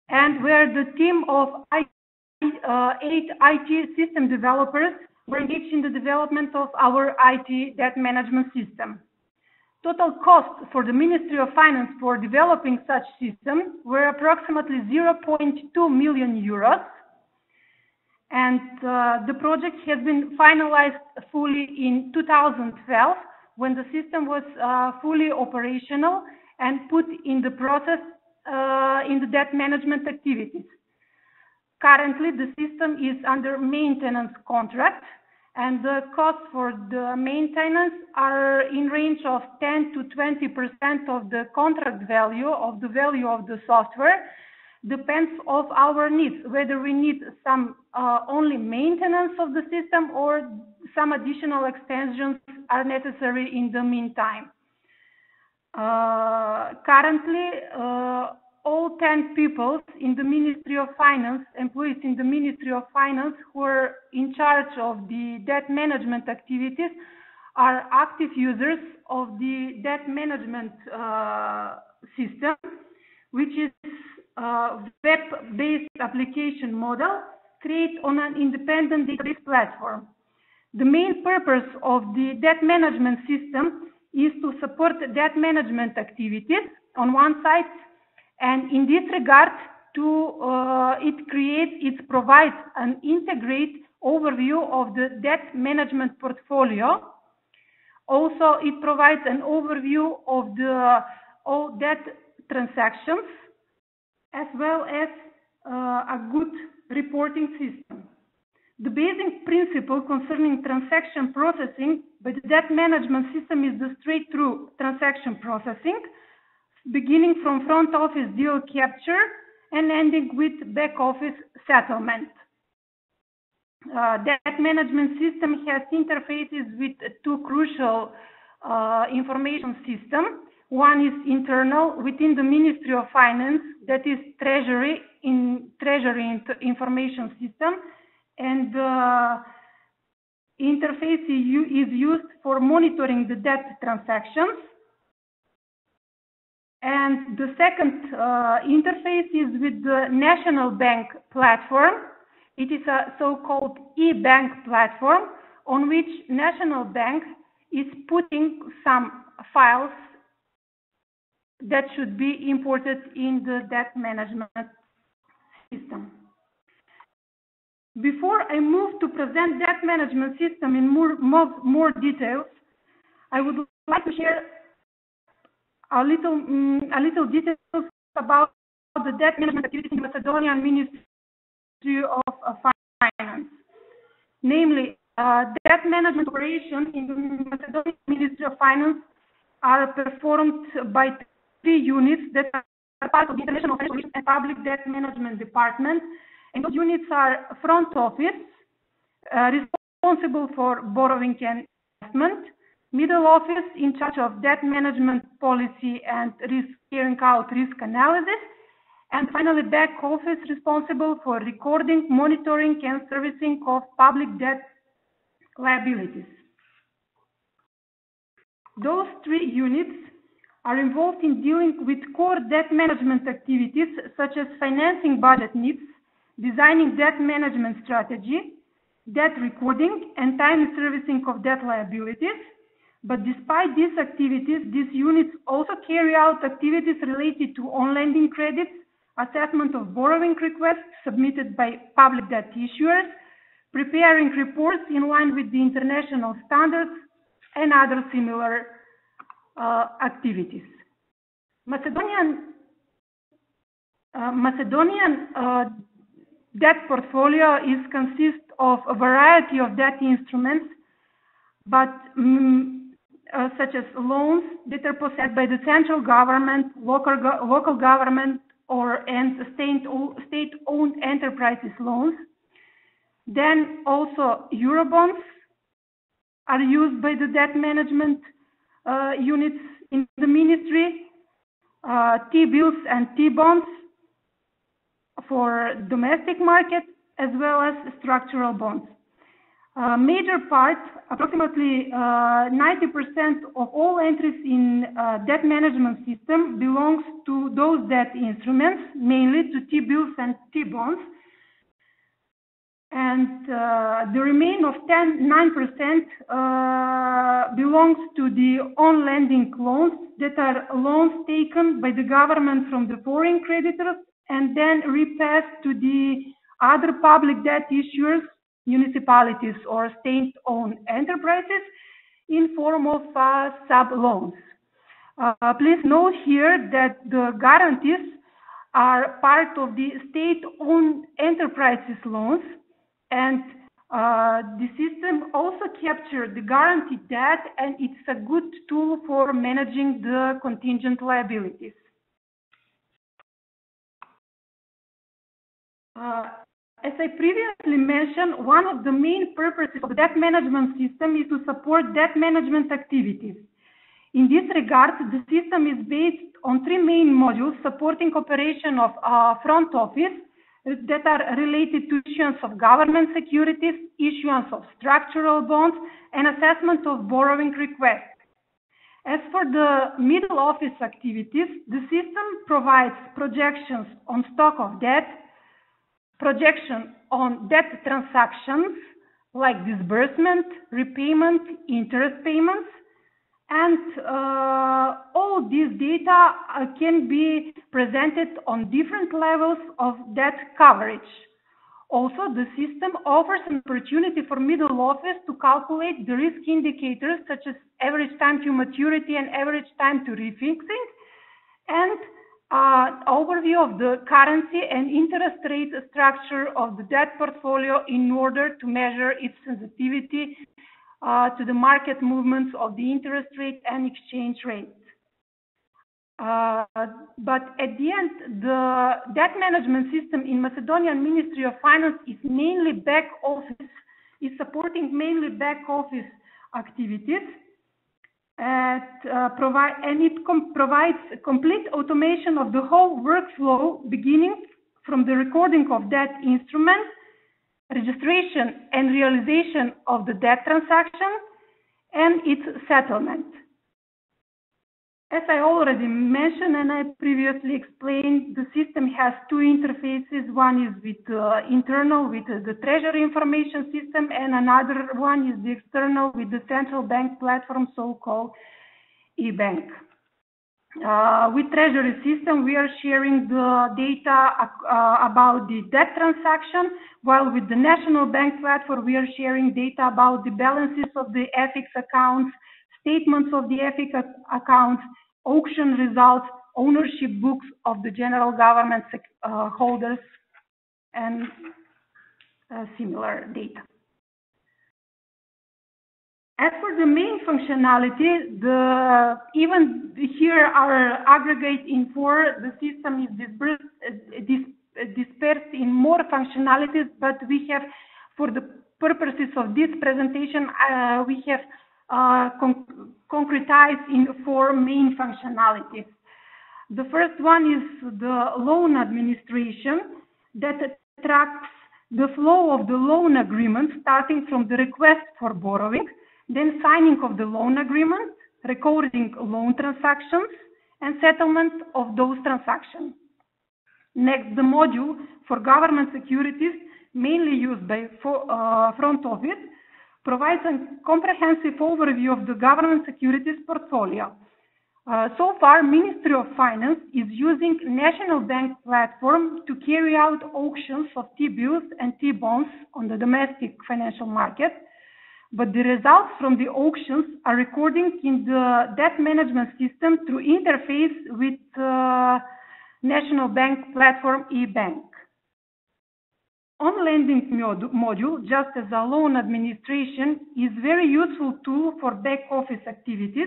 and where the team of eight I T system developers were engaged in the development of our I T debt management system. Total cost for the Ministry of Finance for developing such system were approximately zero point two million euros. And uh, the project has been finalized fully in two thousand twelve, when the system was uh, fully operational and put in the process uh, in the debt management activities. Currently, the system is under maintenance contract, and the costs for the maintenance are in range of ten to twenty percent of the contract value of the value of the software. Depends on our needs, whether we need some uh, only maintenance of the system or some additional extensions are necessary in the meantime. Uh, currently, uh, all ten people in the Ministry of Finance, employees in the Ministry of Finance who are in charge of the debt management activities are active users of the debt management uh, system, which is Uh, web-based application model created on an independent database platform. The main purpose of the debt management system is to support debt management activities on one side, and in this regard, to uh, it creates, it provides an integrated overview of the debt management portfolio. Also, it provides an overview of the all debt transactions, as well as uh, a good reporting system. The basic principle concerning transaction processing by the debt management system is the straight-through transaction processing, beginning from front office deal capture and ending with back office settlement. Uh, debt management system has interfaces with two crucial uh, information systems. One is internal within the Ministry of Finance, that is Treasury in Treasury Information System, and the interface is used for monitoring the debt transactions. And the second uh, interface is with the National Bank platform. It is a so-called e-bank platform on which National Bank is putting some files that should be imported in the debt management system. Before I move to present debt management system in more, more, more details, I would like to share a little, um, a little details about the debt management activities in the Macedonian Ministry of Finance. Namely, uh, debt management operations in the Macedonian Ministry of Finance are performed by three units that are part of the International Financial and Public Debt Management Department, and those units are front office, uh, responsible for borrowing and investment, middle office in charge of debt management policy and risk carrying out risk analysis, and finally back office responsible for recording, monitoring, and servicing of public debt liabilities. Those three units are involved in dealing with core debt management activities such as financing budget needs, designing debt management strategy, debt recording and timely servicing of debt liabilities. But despite these activities, these units also carry out activities related to on-lending credits, assessment of borrowing requests submitted by public debt issuers, preparing reports in line with the international standards, and other similar uh, activities. Macedonian, uh, Macedonian uh, debt portfolio is consists of a variety of debt instruments, but um, uh, such as loans that are possessed by the central government, local, go local government, or and state-owned enterprises loans. Then also Eurobonds are used by the debt management uh, units in the ministry, uh, T-bills and T-bonds for domestic market, as well as structural bonds. A major part, approximately ninety percent uh, of all entries in uh, debt management system belongs to those debt instruments, mainly to T-bills and T-bonds. And uh, the remainder of ten, nine percent uh, belongs to the on-lending loans that are loans taken by the government from the foreign creditors and then repassed to the other public debt issuers, municipalities or state-owned enterprises in form of uh, sub-loans. Uh, please note here that the guarantees are part of the state-owned enterprises loans, and uh, the system also captured the guaranteed debt, and it's a good tool for managing the contingent liabilities. Uh, As I previously mentioned, one of the main purposes of the debt management system is to support debt management activities. In this regard, the system is based on three main modules supporting operation of uh, front office that are related to issuance of government securities, issuance of structural bonds, and assessment of borrowing requests. As for the middle office activities, the system provides projections on stock of debt, projection on debt transactions like disbursement, repayment, interest payments, and uh, all these data uh, can be presented on different levels of debt coverage. Also, the system offers an opportunity for middle office to calculate the risk indicators such as average time to maturity and average time to refixing, and Uh, overview of the currency and interest rate structure of the debt portfolio in order to measure its sensitivity uh, to the market movements of the interest rate and exchange rate. Uh, but at the end, the debt management system in Macedonian Ministry of Finance is mainly back office, is supporting mainly back office activities. And, uh, provide, and it com provides a complete automation of the whole workflow, beginning from the recording of debt instruments, registration and realization of the debt transaction, and its settlement. As I already mentioned and I previously explained, the system has two interfaces. One is with uh, internal, with uh, the Treasury Information System, and another one is the external with the Central Bank Platform, so-called e-Bank. Uh, with Treasury System, we are sharing the data uh, about the debt transaction, while with the National Bank Platform, we are sharing data about the balances of the F X accounts, statements of the F X accounts, auction results, ownership books of the general government uh, holders, and uh, similar data. As for the main functionality, the, even here are aggregate in four. The system is dispersed, uh, dis, uh, dispersed in more functionalities, but we have, for the purposes of this presentation, uh, we have Uh, conc concretized in four main functionalities. The first one is the loan administration that tracks the flow of the loan agreement, starting from the request for borrowing, then signing of the loan agreement, recording loan transactions, and settlement of those transactions. Next, the module for government securities mainly used by uh, front office, provides a comprehensive overview of the government securities portfolio. Uh, so far, Ministry of Finance is using National Bank platform to carry out auctions of T-bills and T-bonds on the domestic financial market, but the results from the auctions are recorded in the debt management system through interface with uh, National Bank platform e-bank. On lending module, just as a loan administration, is very useful tool for back office activities,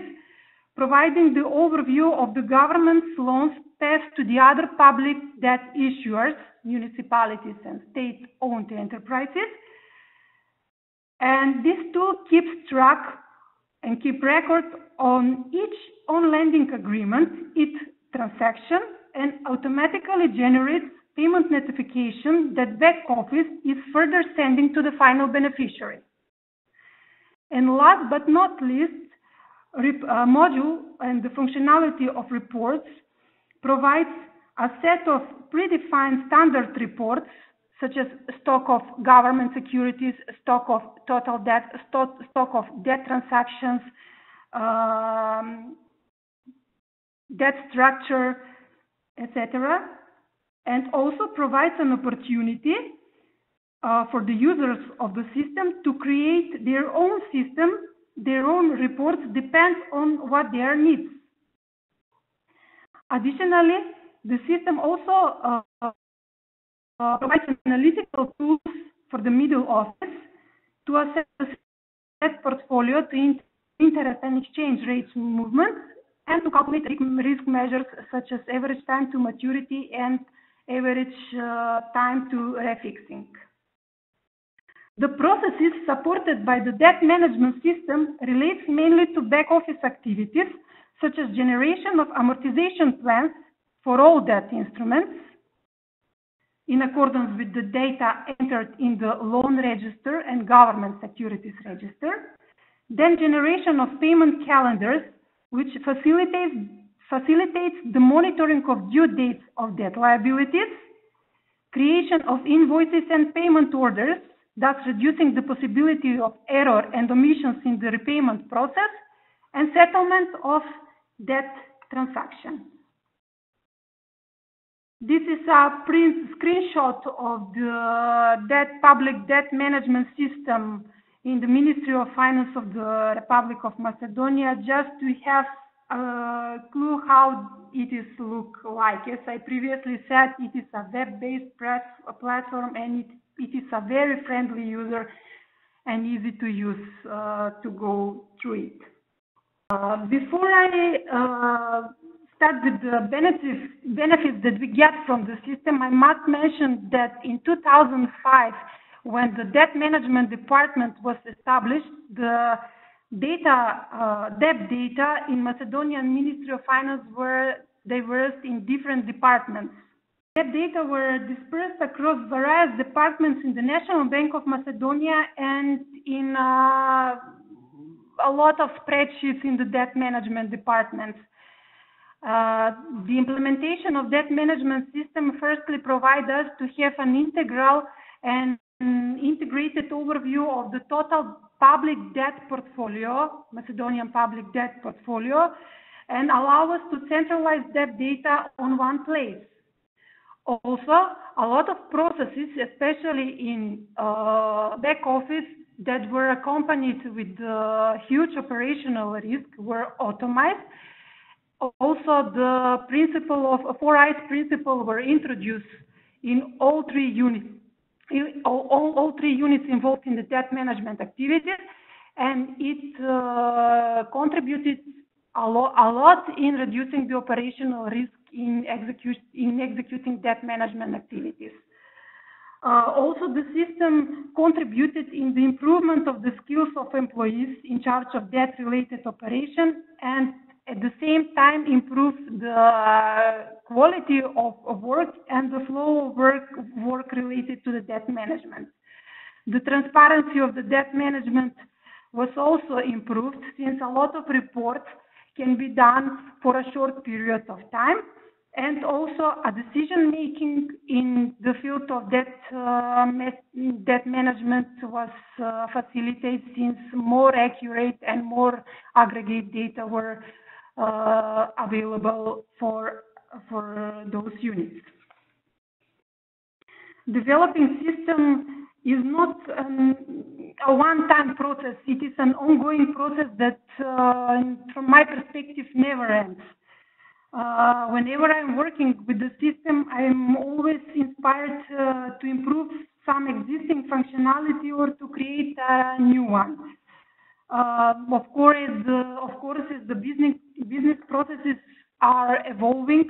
providing the overview of the government's loans passed to the other public debt issuers, municipalities and state-owned enterprises. And this tool keeps track and keep record on each on lending agreement, its transaction, and automatically generates payment notification that back office is further sending to the final beneficiary. And last but not least, Rep, uh, module and the functionality of reports provides a set of predefined standard reports, such as stock of government securities, stock of total debt, stock, stock of debt transactions, um, debt structure, et cetera, and also provides an opportunity uh, for the users of the system to create their own system. Their own reports depend on what their needs. Additionally, the system also uh, uh, provides analytical tools for the middle office to assess the debt portfolio to interest and exchange rates movements and to calculate risk measures such as average time to maturity and average uh, time to refixing. The processes supported by the debt management system relates mainly to back office activities, such as generation of amortization plans for all debt instruments, in accordance with the data entered in the loan register and government securities register, then generation of payment calendars, which facilitates, facilitates the monitoring of due dates of debt liabilities, creation of invoices and payment orders, thus reducing the possibility of error and omissions in the repayment process, and settlement of debt transaction. This is a print screenshot of the debt, public debt management system in the Ministry of Finance of the Republic of Macedonia, just to have a clue how it is look like. As I previously said, it is a web-based platform and it It is a very friendly user and easy to use uh, to go through it. Uh, before I uh, start with the benefits, benefits that we get from the system, I must mention that in two thousand five, when the debt management department was established, the data, uh, debt data in Macedonian Ministry of Finance were diverse in different departments. Debt data were dispersed across various departments in the National Bank of Macedonia and in uh, a lot of spreadsheets in the debt management department. Uh, the implementation of debt management system firstly provides us to have an integral and integrated overview of the total public debt portfolio, Macedonian public debt portfolio, and allow us to centralize debt data on one place. Also, a lot of processes, especially in uh, back office, that were accompanied with uh, huge operational risk were automated. Also, the principle of uh, four eyes principle were introduced in all three units, in all, all, all three units involved in the debt management activities, and it uh, contributed a, lo a lot in reducing the operational risk In, execute, in executing debt management activities. Uh, also, the system contributed in the improvement of the skills of employees in charge of debt-related operations, and at the same time improved the uh, quality of, of work and the flow of work, work related to the debt management. The transparency of the debt management was also improved, since a lot of reports can be done for a short period of time. and also a decision making in the field of debt, uh, debt management was uh, facilitated since more accurate and more aggregate data were uh, available for, for those units. Developing system is not um, a one-time process. It is an ongoing process that, uh, from my perspective, never ends. Uh, whenever I'm working with the system, I'm always inspired uh, to improve some existing functionality or to create a new one. Uh, of course, the, of course, the business business processes are evolving.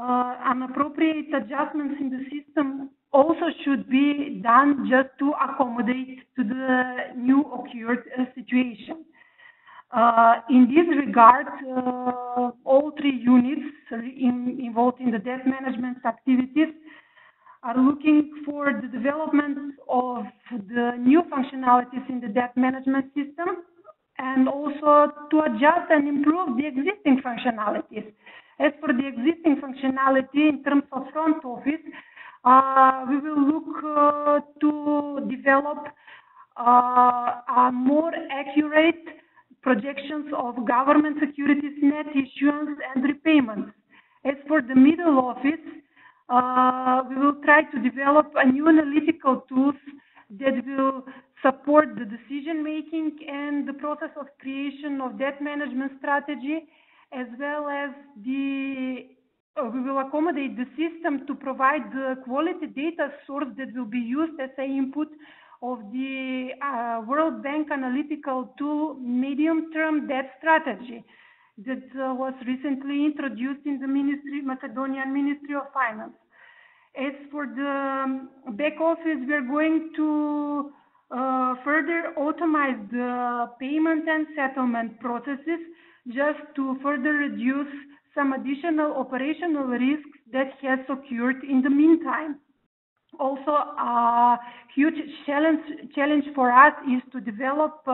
Uh, and appropriate adjustments in the system also should be done just to accommodate to the new occurred uh, situation. Uh, in this regard, uh, all three units in, involved in the debt management activities are looking for the development of the new functionalities in the debt management system and also to adjust and improve the existing functionalities. As for the existing functionality in terms of front office, Uh, we will look uh, to develop uh, a more accurate projections of government securities net issuance and repayments. As for the middle office, uh, we will try to develop a new analytical tools that will support the decision making and the process of creation of debt management strategy, as well as the we will accommodate the system to provide the quality data source that will be used as an input of the uh, World Bank analytical tool medium-term debt strategy that uh, was recently introduced in the Ministry, Macedonian Ministry of Finance. As for the back office, we are going to uh, further automate the payment and settlement processes just to further reduce some additional operational risks that has occurred in the meantime. Also, a huge challenge, challenge for us is to develop uh,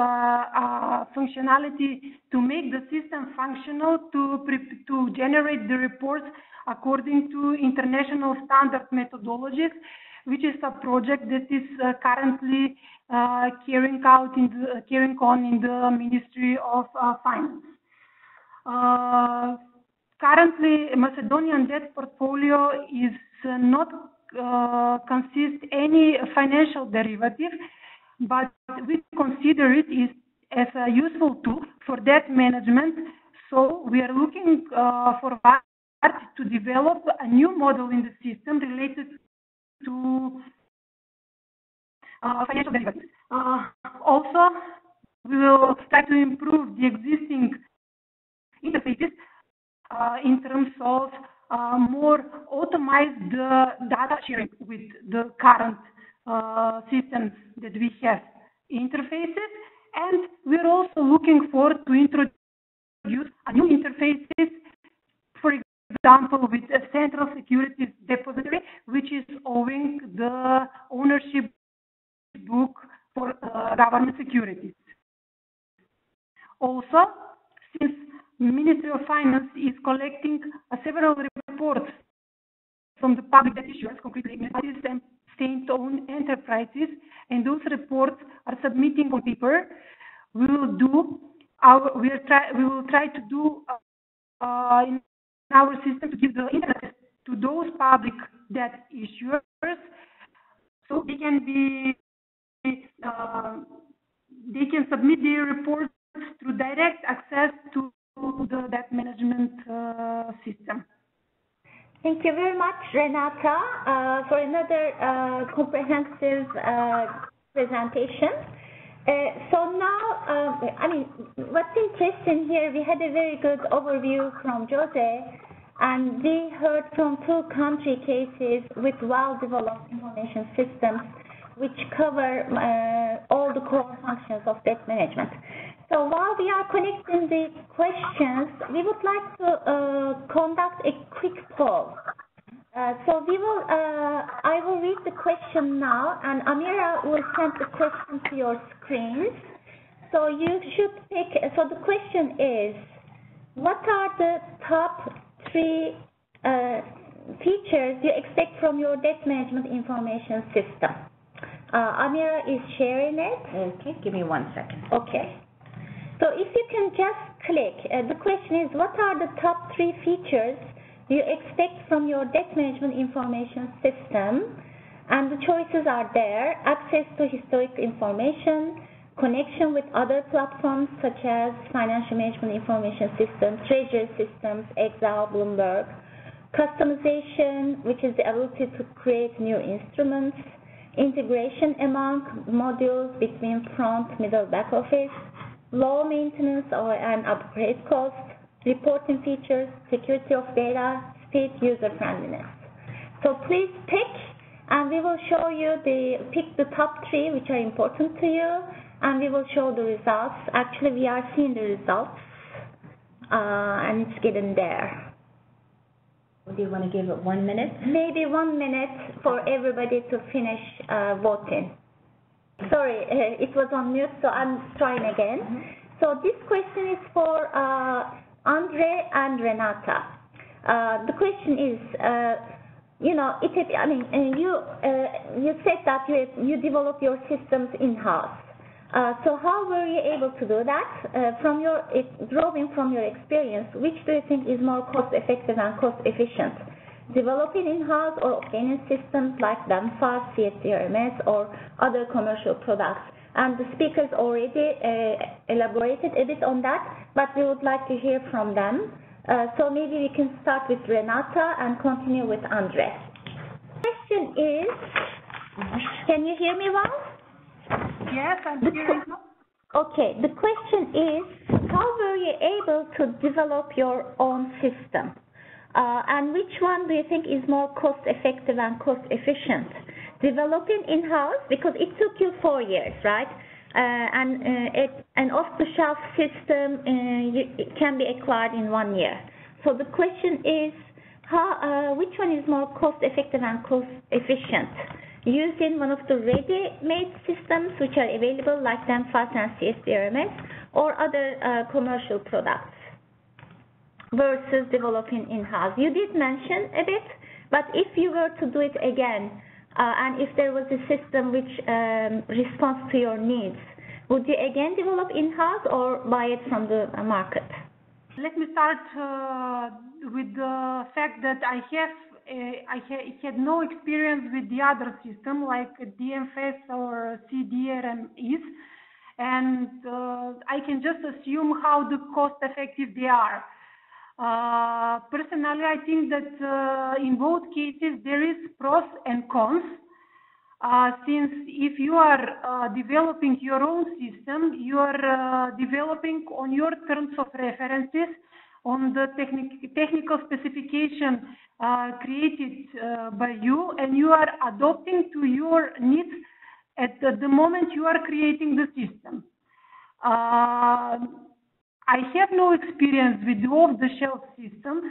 a functionality to make the system functional to, to generate the reports according to international standard methodologies, which is a project that is uh, currently uh, carrying, out in the, carrying on in the Ministry of uh, Finance. Uh, Currently, Macedonian debt portfolio is uh, not uh, consist any financial derivative, but we consider it is, as a useful tool for debt management. So we are looking uh, forward to develop a new model in the system related to uh, financial derivatives. Uh, also, we will try to improve the existing interfaces Uh, in terms of uh, more automized uh, data sharing with the current uh, systems that we have interfaces, and we're also looking forward to introduce new interfaces, for example, with a central securities depository, which is owning the ownership book for uh, government securities. Also, since Ministry of Finance is collecting uh, several reports from the public debt issuers, concretely municipalities and state-owned enterprises, and those reports are submitting on paper. We will do our we will try we will try to do uh, uh, in our system to give the internet to those public debt issuers, so they can be uh, they can submit their reports through direct access to the debt management uh, system. Thank you very much, Renata, uh, for another uh, comprehensive uh, presentation. Uh, so now, uh, I mean, what's interesting here, we had a very good overview from Jose, and we heard from two country cases with well-developed information systems which cover uh, all the core functions of debt management. So while we are connecting the questions, we would like to uh, conduct a quick poll. Uh, so we will, uh, I will read the question now, and Amira will send the question to your screens. So you should pick, so the question is, what are the top three uh, features you expect from your debt management information system. Uh, Amira is sharing it. Okay, give me one second. Okay. So if you can just click, uh, the question is, what are the top three features you expect from your debt management information system? And the choices are there: access to historic information, connection with other platforms such as financial management information systems, treasury systems, Excel, Bloomberg, customization, which is the ability to create new instruments, integration among modules between front, middle, back office, low maintenance or an upgrade cost, reporting features, security of data, speed, user friendliness. So please pick. And we will show you the, pick the top three which are important to you, and we will show the results. Actually, we are seeing the results, uh, and it's getting there. Do you want to give it one minute? Maybe one minute for everybody to finish uh, voting. Sorry, uh, it was on mute, so I'm trying again. Mm-hmm. So this question is for uh, Andre and Renata. Uh, the question is, uh, you know, it, I mean, you uh, you said that you you develop your systems in-house. Uh, so how were you able to do that? Uh, from your drawing from your experience, which do you think is more cost-effective and cost-efficient, developing in-house or obtaining systems like D A M F A S, C S D R M S, or other commercial products? And the speakers already uh, elaborated a bit on that, but we would like to hear from them. Uh, so maybe we can start with Renata and continue with Andre. The question is, can you hear me well? Yes, I'm hearing you. Okay, the question is, how were you able to develop your own system? Uh, and which one do you think is more cost-effective and cost-efficient? Developing in-house, because it took you four years, right? Uh, and uh, it, an off-the-shelf system uh, you, it can be acquired in one year. So the question is, how, uh, which one is more cost-effective and cost-efficient? Using one of the ready-made systems which are available, like D A M F A S and C S D R M S, or other uh, commercial products, versus developing in-house. You did mention a bit, but if you were to do it again, Uh, and if there was a system which um, responds to your needs, would you again develop in-house or buy it from the market? Let me start uh, with the fact that I have uh, I ha had no experience with the other system like D M F S or C D R M S, and uh, I can just assume how the cost effective they are. Uh, personally, I think that uh, in both cases there is pros and cons, uh, since if you are uh, developing your own system, you are uh, developing on your terms of references, on the technic technical specification uh, created uh, by you, and you are adopting to your needs at the moment you are creating the system. Uh, I have no experience with off-the-shelf systems,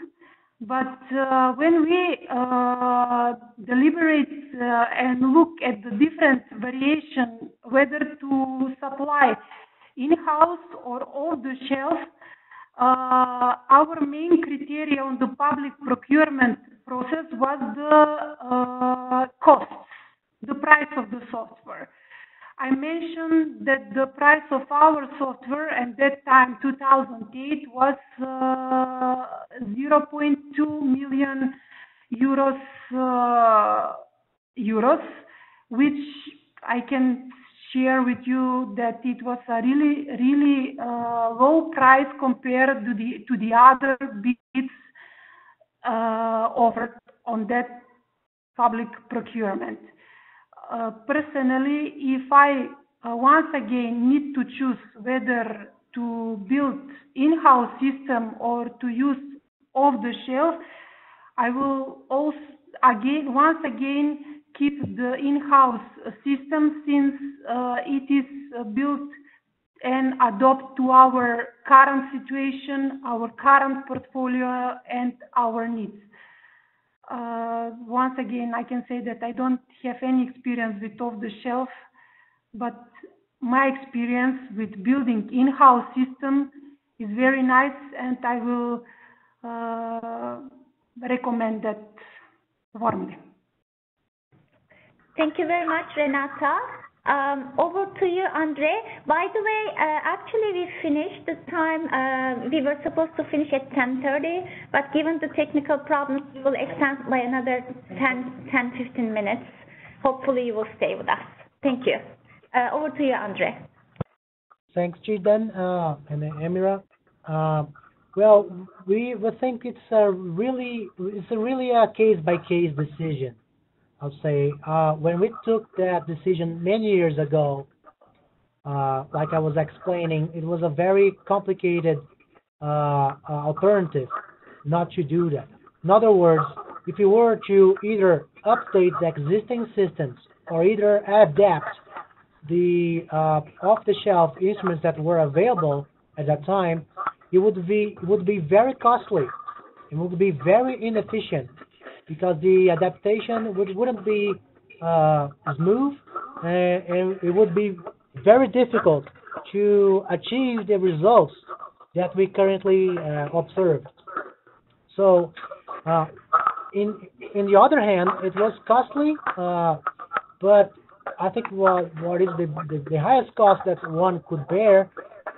but uh, when we uh, deliberate uh, and look at the different variation, whether to supply in-house or off-the-shelf, uh, our main criteria on the public procurement process was the uh, cost, the price of the software. I mentioned that the price of our software at that time, two thousand eight, was uh, zero point two million euros, uh, euros, which I can share with you that it was a really, really uh, low price compared to the to the other bids uh, offered on that public procurement. Uh, personally, if I uh, once again need to choose whether to build in-house system or to use off-the-shelf, I will also again once again keep the in-house system, since uh, it is uh, built and adopted to our current situation, our current portfolio, and our needs. Uh, once again, I can say that I don't have any experience with off-the-shelf, but my experience with building in-house system is very nice, and I will uh, recommended warmly. Thank you very much, Renata. Um, over to you, Andre. By the way, uh, actually we finished the time, uh, we were supposed to finish at ten thirty, but given the technical problems, we will extend by another ten, ten, fifteen minutes. Hopefully you will stay with us. Thank you. Uh, over to you, Andre. Thanks, Jidan uh, and Emira. Uh, well, we, we think it's a really, it's a really a case-by-case decision. I'll say, uh, when we took that decision many years ago, uh, like I was explaining, it was a very complicated uh, alternative not to do that. In other words, if you were to either update the existing systems or either adapt the uh, off-the-shelf instruments that were available at that time, it would be, it would be very costly. It would be very inefficient, because the adaptation would, wouldn't be uh, smooth, and, and it would be very difficult to achieve the results that we currently uh, observe. So, uh, in in the other hand, it was costly, uh, but I think what what is the, the the highest cost that one could bear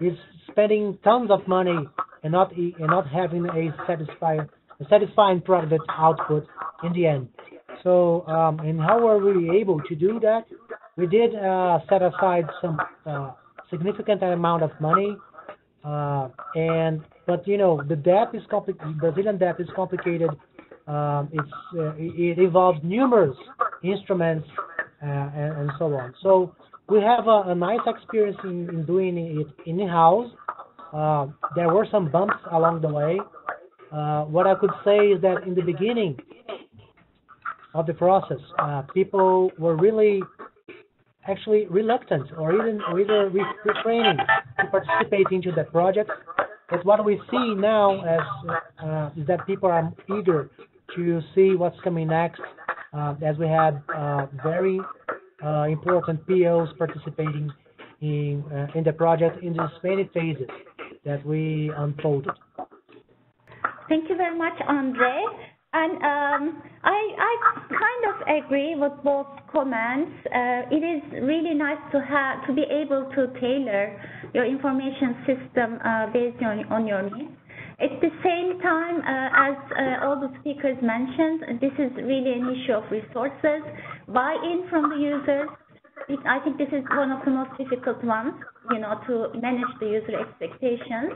is spending tons of money and not and not having a satisfying. A satisfying product output in the end. So, um, and how were we able to do that? We did uh, set aside some uh, significant amount of money, uh, and but you know the debt is complicated. Brazilian debt is complicated. Um, it's uh, it involves numerous instruments uh, and, and so on. So we have a, a nice experience in, in doing it in-house. Uh, there were some bumps along the way. Uh, what I could say is that in the beginning of the process, uh, people were really, actually reluctant or even or either refraining to participate into that project. But what we see now as, uh, is that people are eager to see what's coming next, uh, as we had uh, very uh, important P Os participating in uh, in the project in the many phases that we unfolded. Thank you very much, Andre. And um, I, I kind of agree with both comments. Uh, it is really nice to have to be able to tailor your information system uh, based on, on your needs. At the same time, uh, as uh, all the speakers mentioned, this is really an issue of resources, buy-in from the users. It, I think this is one of the most difficult ones, you know, to manage the user expectations.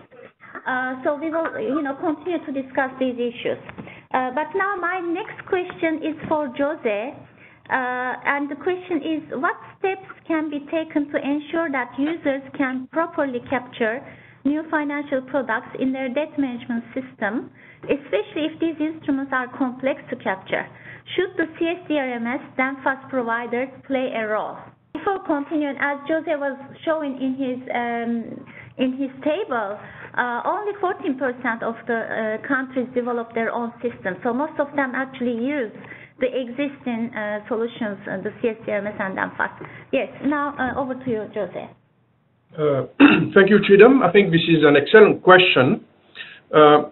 Uh, so we will, you know, continue to discuss these issues. Uh, but now my next question is for Jose, uh, and the question is, what steps can be taken to ensure that users can properly capture new financial products in their debt management system, especially if these instruments are complex to capture? Should the C S D R M S D A M F A S providers play a role? Before continuing, as Jose was showing in his um, in his table, uh, only fourteen percent of the uh, countries develop their own systems. So most of them actually use the existing uh, solutions, uh, the C S D R M S and D A M F A S. Yes, now uh, over to you, Jose. Uh, thank you, Chidam. I think this is an excellent question. Uh,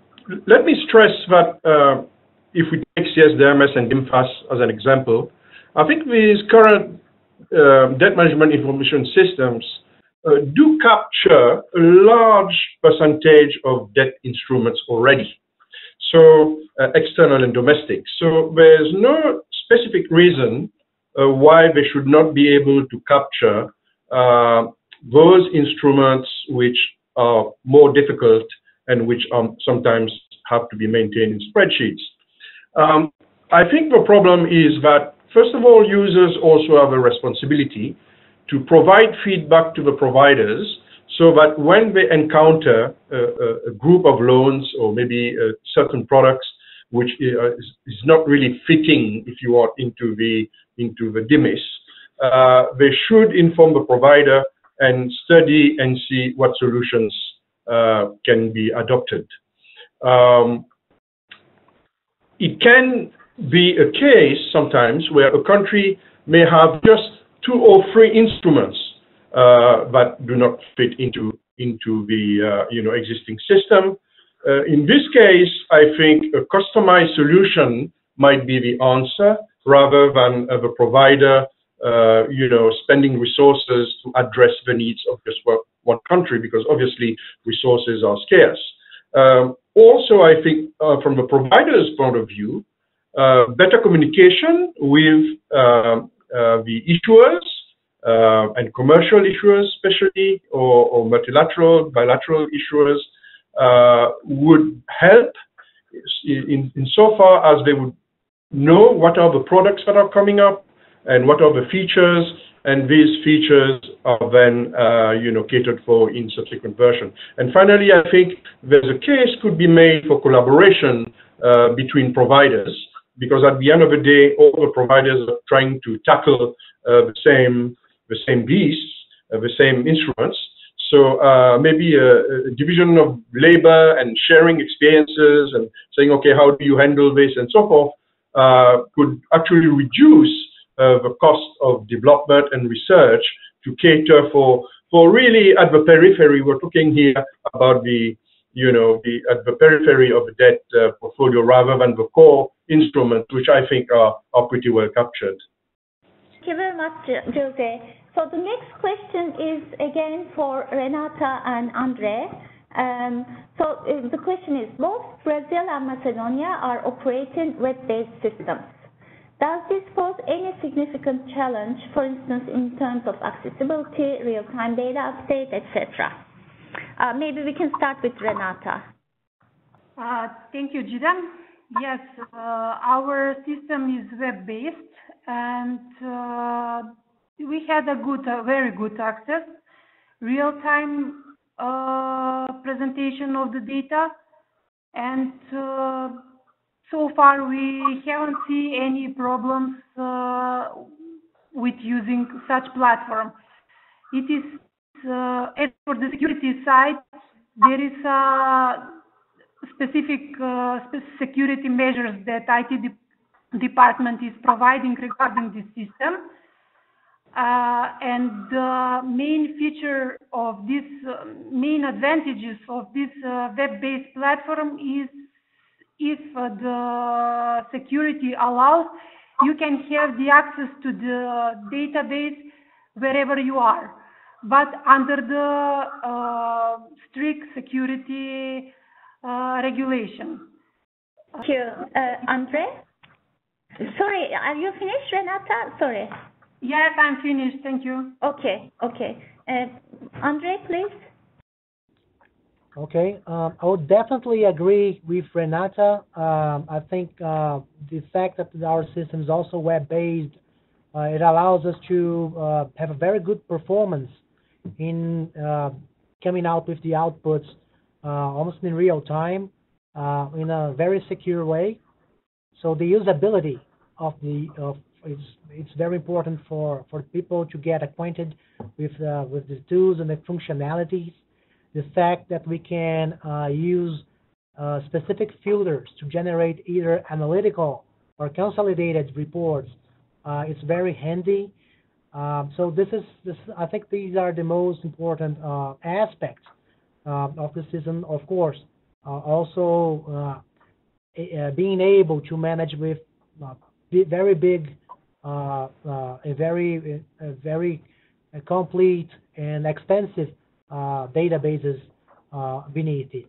let me stress that uh, if we take C S D R M S and D A M F A S as an example, I think these current uh, debt management information systems Uh, do capture a large percentage of debt instruments already, so uh, external and domestic. So there's no specific reason uh, why they should not be able to capture uh, those instruments which are more difficult and which um, sometimes have to be maintained in spreadsheets. Um, I think the problem is that, first of all, users also have a responsibility to provide feedback to the providers so that when they encounter a, a group of loans or maybe uh, certain products which is, is not really fitting, if you want, into the, into the D M I S, uh, they should inform the provider and study and see what solutions uh, can be adopted. Um, it can be a case sometimes where a country may have just two or three instruments uh, that do not fit into into the uh, you know existing system. Uh, in this case, I think a customized solution might be the answer rather than uh, the provider, uh, you know, spending resources to address the needs of just one country, because obviously resources are scarce. Um, also, I think uh, from the provider's point of view, uh, better communication with uh, uh, the issuers uh, and commercial issuers, especially, or, or multilateral, bilateral issuers, uh, would help in, in so far as they would know what are the products that are coming up and what are the features, and these features are then, uh, you know, catered for in subsequent version. And finally, I think there's a case could be made for collaboration uh, between providers, because at the end of the day, all the providers are trying to tackle uh, the same the same beasts, uh, the same instruments. So uh, maybe a, a division of labor and sharing experiences and saying, okay, how do you handle this and so forth, uh, could actually reduce uh, the cost of development and research to cater for, for really at the periphery. We're talking here about the, you know, the, at the periphery of the debt uh, portfolio rather than the core instruments, which I think are, are pretty well captured. Thank you very much, José. So the next question is again for Renata and Andre. Um, so uh, the question is, both Brazil and Macedonia are operating web-based systems. Does this pose any significant challenge, for instance, in terms of accessibility, real-time data update, et cetera? Uh, maybe we can start with Renata. Uh, thank you, Jidan. Yes, uh, our system is web-based, and uh, we had a good, a very good access, real-time uh, presentation of the data, and uh, so far we haven't seen any problems uh, with using such platform. It is, uh, as for the security side, there is a specific uh, security measures that I T de- department is providing regarding this system. Uh, and the main feature of this, uh, main advantages of this uh, web-based platform is, if uh, the security allows, you can have the access to the database wherever you are. But under the uh, strict security uh, regulation. Thank you. Uh, Andre? Sorry, are you finished, Renata? Sorry. Yes, I'm finished. Thank you. Okay, okay. Uh, Andre, please. Okay, um, I would definitely agree with Renata. Um, I think uh, the fact that our system is also web-based, uh, it allows us to uh, have a very good performance in uh, coming out with the outputs uh, almost in real time uh, in a very secure way. So the usability of the of It's, it's very important for, for people to get acquainted with, uh, with the tools and the functionalities. The fact that we can uh, use uh, specific filters to generate either analytical or consolidated reports, uh, it's very handy. Um, so this is, this, I think these are the most important uh, aspects uh, of the system, of course. Uh, also, uh, uh, being able to manage with uh, very big Uh, uh, a very, a very complete and expensive uh, databases uh, beneath it.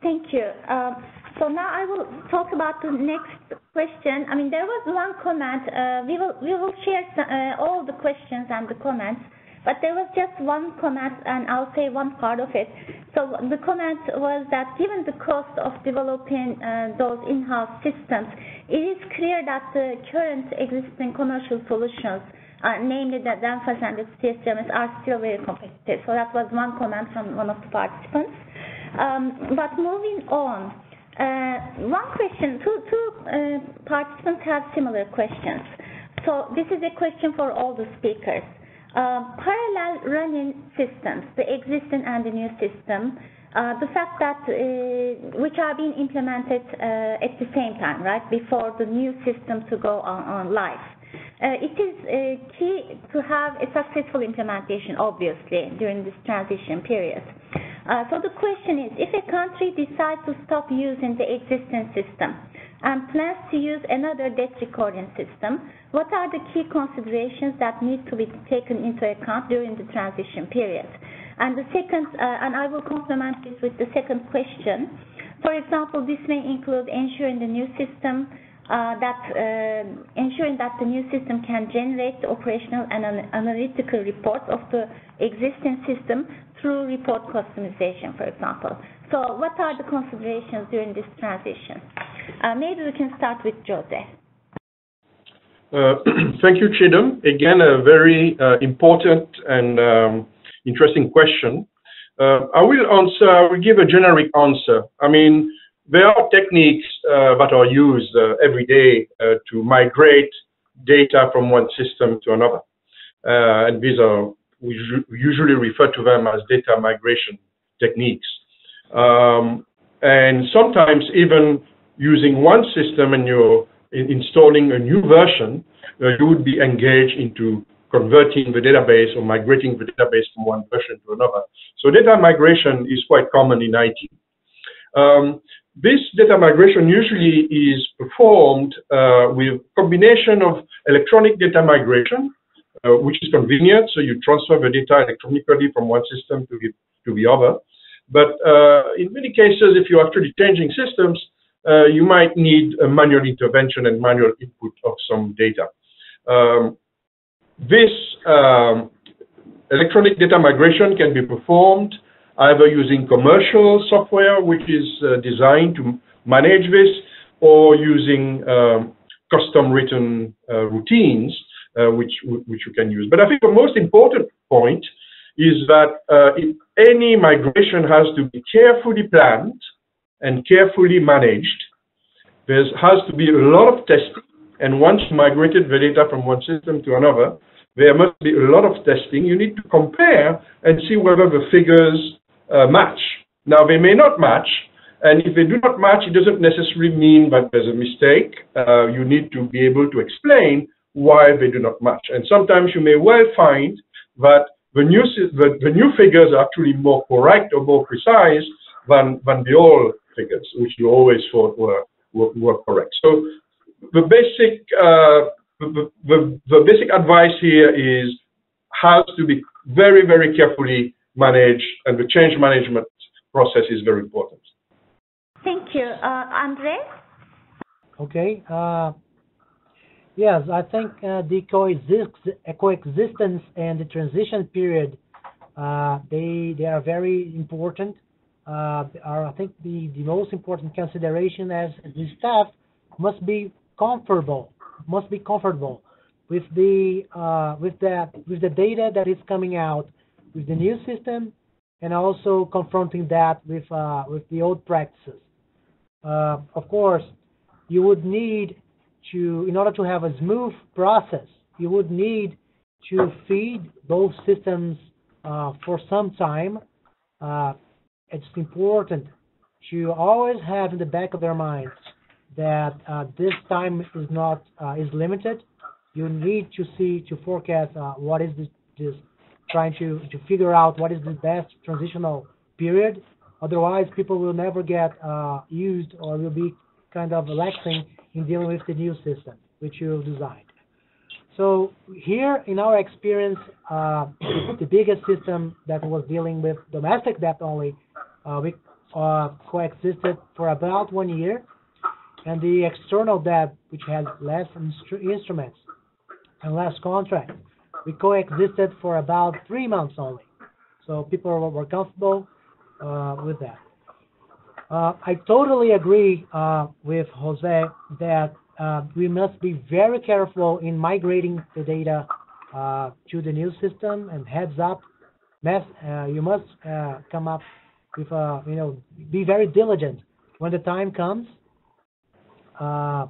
Thank you. Um, so now I will talk about the next question. I mean, there was one comment. Uh, we will we will share uh, all the questions and the comments, but there was just one comment, and I'll say one part of it. So the comment was that given the cost of developing uh, those in-house systems, it is clear that the current existing commercial solutions, uh, namely the D A M F A S and the T S G M S, are still very competitive. So that was one comment from one of the participants. Um, but moving on, uh, one question, two, two uh, participants have similar questions. So this is a question for all the speakers. Uh, parallel running systems, the existing and the new system, uh, the fact that uh, which are being implemented uh, at the same time, right, before the new system to go on, on live. Uh, it is uh, key to have a successful implementation, obviously, during this transition period. Uh, so the question is, if a country decides to stop using the existing system and plans to use another debt recording system, what are the key considerations that need to be taken into account during the transition period? And the second, uh, and I will complement this with the second question. For example, this may include ensuring the new system uh, that uh, ensuring that the new system can generate the operational and analytical reports of the existing system through report customization, for example. So, what are the considerations during this transition? Uh, maybe we can start with Jose. Uh, thank you, Chidam. Again, a very uh, important and um, interesting question. Uh, I will answer, I will give a generic answer. I mean, there are techniques uh, that are used uh, every day uh, to migrate data from one system to another. Uh, and these are, we usually refer to them as data migration techniques. Um, and sometimes even using one system and you're installing a new version, uh, you would be engaged into converting the database or migrating the database from one version to another. So data migration is quite common in I T. Um, this data migration usually is performed uh, with a combination of electronic data migration, uh, which is convenient, so you transfer the data electronically from one system to the, to the other. But uh, in many cases, if you're actually changing systems, uh, you might need a manual intervention and manual input of some data. Um, This um, electronic data migration can be performed either using commercial software, which is uh, designed to manage this, or using um, custom written uh, routines, uh, which, which you can use. But I think the most important point is that uh, if any migration has to be carefully planned and carefully managed. There has to be a lot of testing. And once you migrated the data from one system to another, there must be a lot of testing. You need to compare and see whether the figures uh, match. Now, they may not match, and if they do not match, it doesn't necessarily mean that there's a mistake. Uh, you need to be able to explain why they do not match. And sometimes you may well find that the new, the, the new figures are actually more correct or more precise than, than the old figures, which you always thought were, were, were correct. So, The basic, uh, the, the, the basic advice here is has to be very, very carefully managed, and the change management process is very important. Thank you. Uh, Andre? Okay. Uh, yes, I think uh, the coexistence and the transition period, uh, they, they are very important. Uh, are, I think the, the most important consideration as the staff must be comfortable, must be comfortable with the uh, with that with the data that is coming out with the new system, and also confronting that with uh, with the old practices. Uh, of course, you would need to, in order to have a smooth process, you would need to feed both systems uh, for some time. Uh, it's important to always have in the back of their minds that uh, this time is not uh, is limited. You need to see to forecast uh, what is this, this trying to to figure out what is the best transitional period. Otherwise, people will never get uh, used or will be kind of relaxing in dealing with the new system which you designed. So here, in our experience, uh, the biggest system that was dealing with domestic debt only, uh, we uh, coexisted for about one year. And the external debt, which has less instruments and less contracts, we coexisted for about three months only. So people were comfortable uh, with that. Uh, I totally agree uh, with Jose that uh, we must be very careful in migrating the data uh, to the new system. And heads up, mess, uh, you must uh, come up with, uh, you know, be very diligent when the time comes. Uh,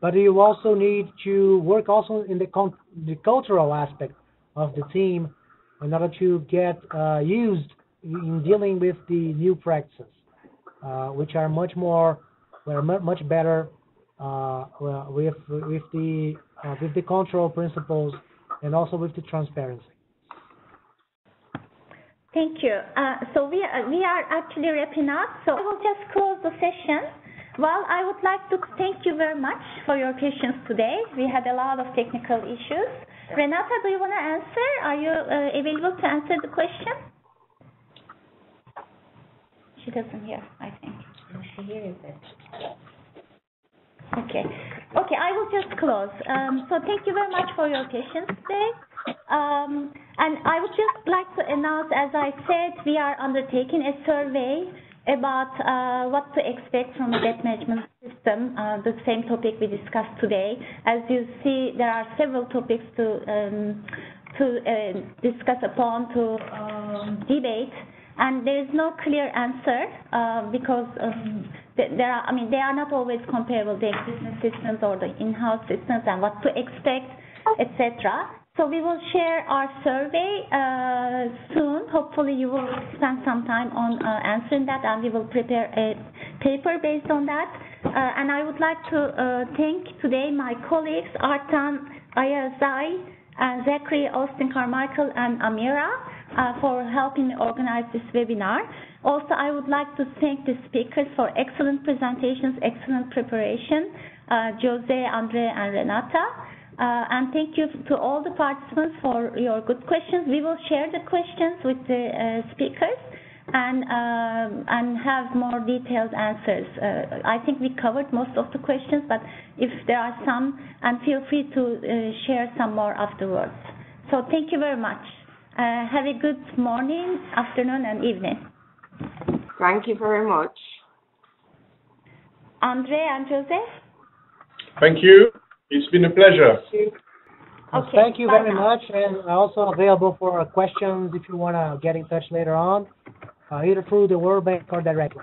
but you also need to work also in the, con the cultural aspect of the team in order to get uh, used in dealing with the new practices, uh, which are much more, were much better uh, with with the uh, with the control principles and also with the transparency. Thank you. Uh, so we are, we are actually wrapping up. So I will just close the session. Well, I would like to thank you very much for your patience today. We had a lot of technical issues. Renata, do you want to answer? Are you uh, available to answer the question? She doesn't hear, I think. No, she hears it. Okay. Okay, I will just close. Um, so thank you very much for your patience today. Um, and I would just like to announce, as I said, we are undertaking a survey about uh, what to expect from a debt management system, uh, the same topic we discussed today. As you see, there are several topics to um, to uh, discuss upon, to um, debate, and there is no clear answer uh, because um, there are. I mean, they are not always comparable, the existing systems or the in-house systems, and what to expect, et cetera. So we will share our survey uh, soon. Hopefully you will spend some time on uh, answering that, and we will prepare a paper based on that. Uh, and I would like to uh, thank today my colleagues, Artan Ayazay, and Zachary Austin Carmichael, and Amira uh, for helping me organize this webinar. Also, I would like to thank the speakers for excellent presentations, excellent preparation, uh, Jose, Andre, and Renata. Uh, and thank you to all the participants for your good questions. We will share the questions with the uh, speakers and um, and have more detailed answers. Uh, I think we covered most of the questions, but if there are some, and feel free to uh, share some more afterwards. So thank you very much. Uh, have a good morning, afternoon, and evening. Thank you very much. Andre and Jose? Thank you. It's been a pleasure. Okay, well, thank you very much, and also available for questions if you want to get in touch later on, uh, either through the World Bank or directly.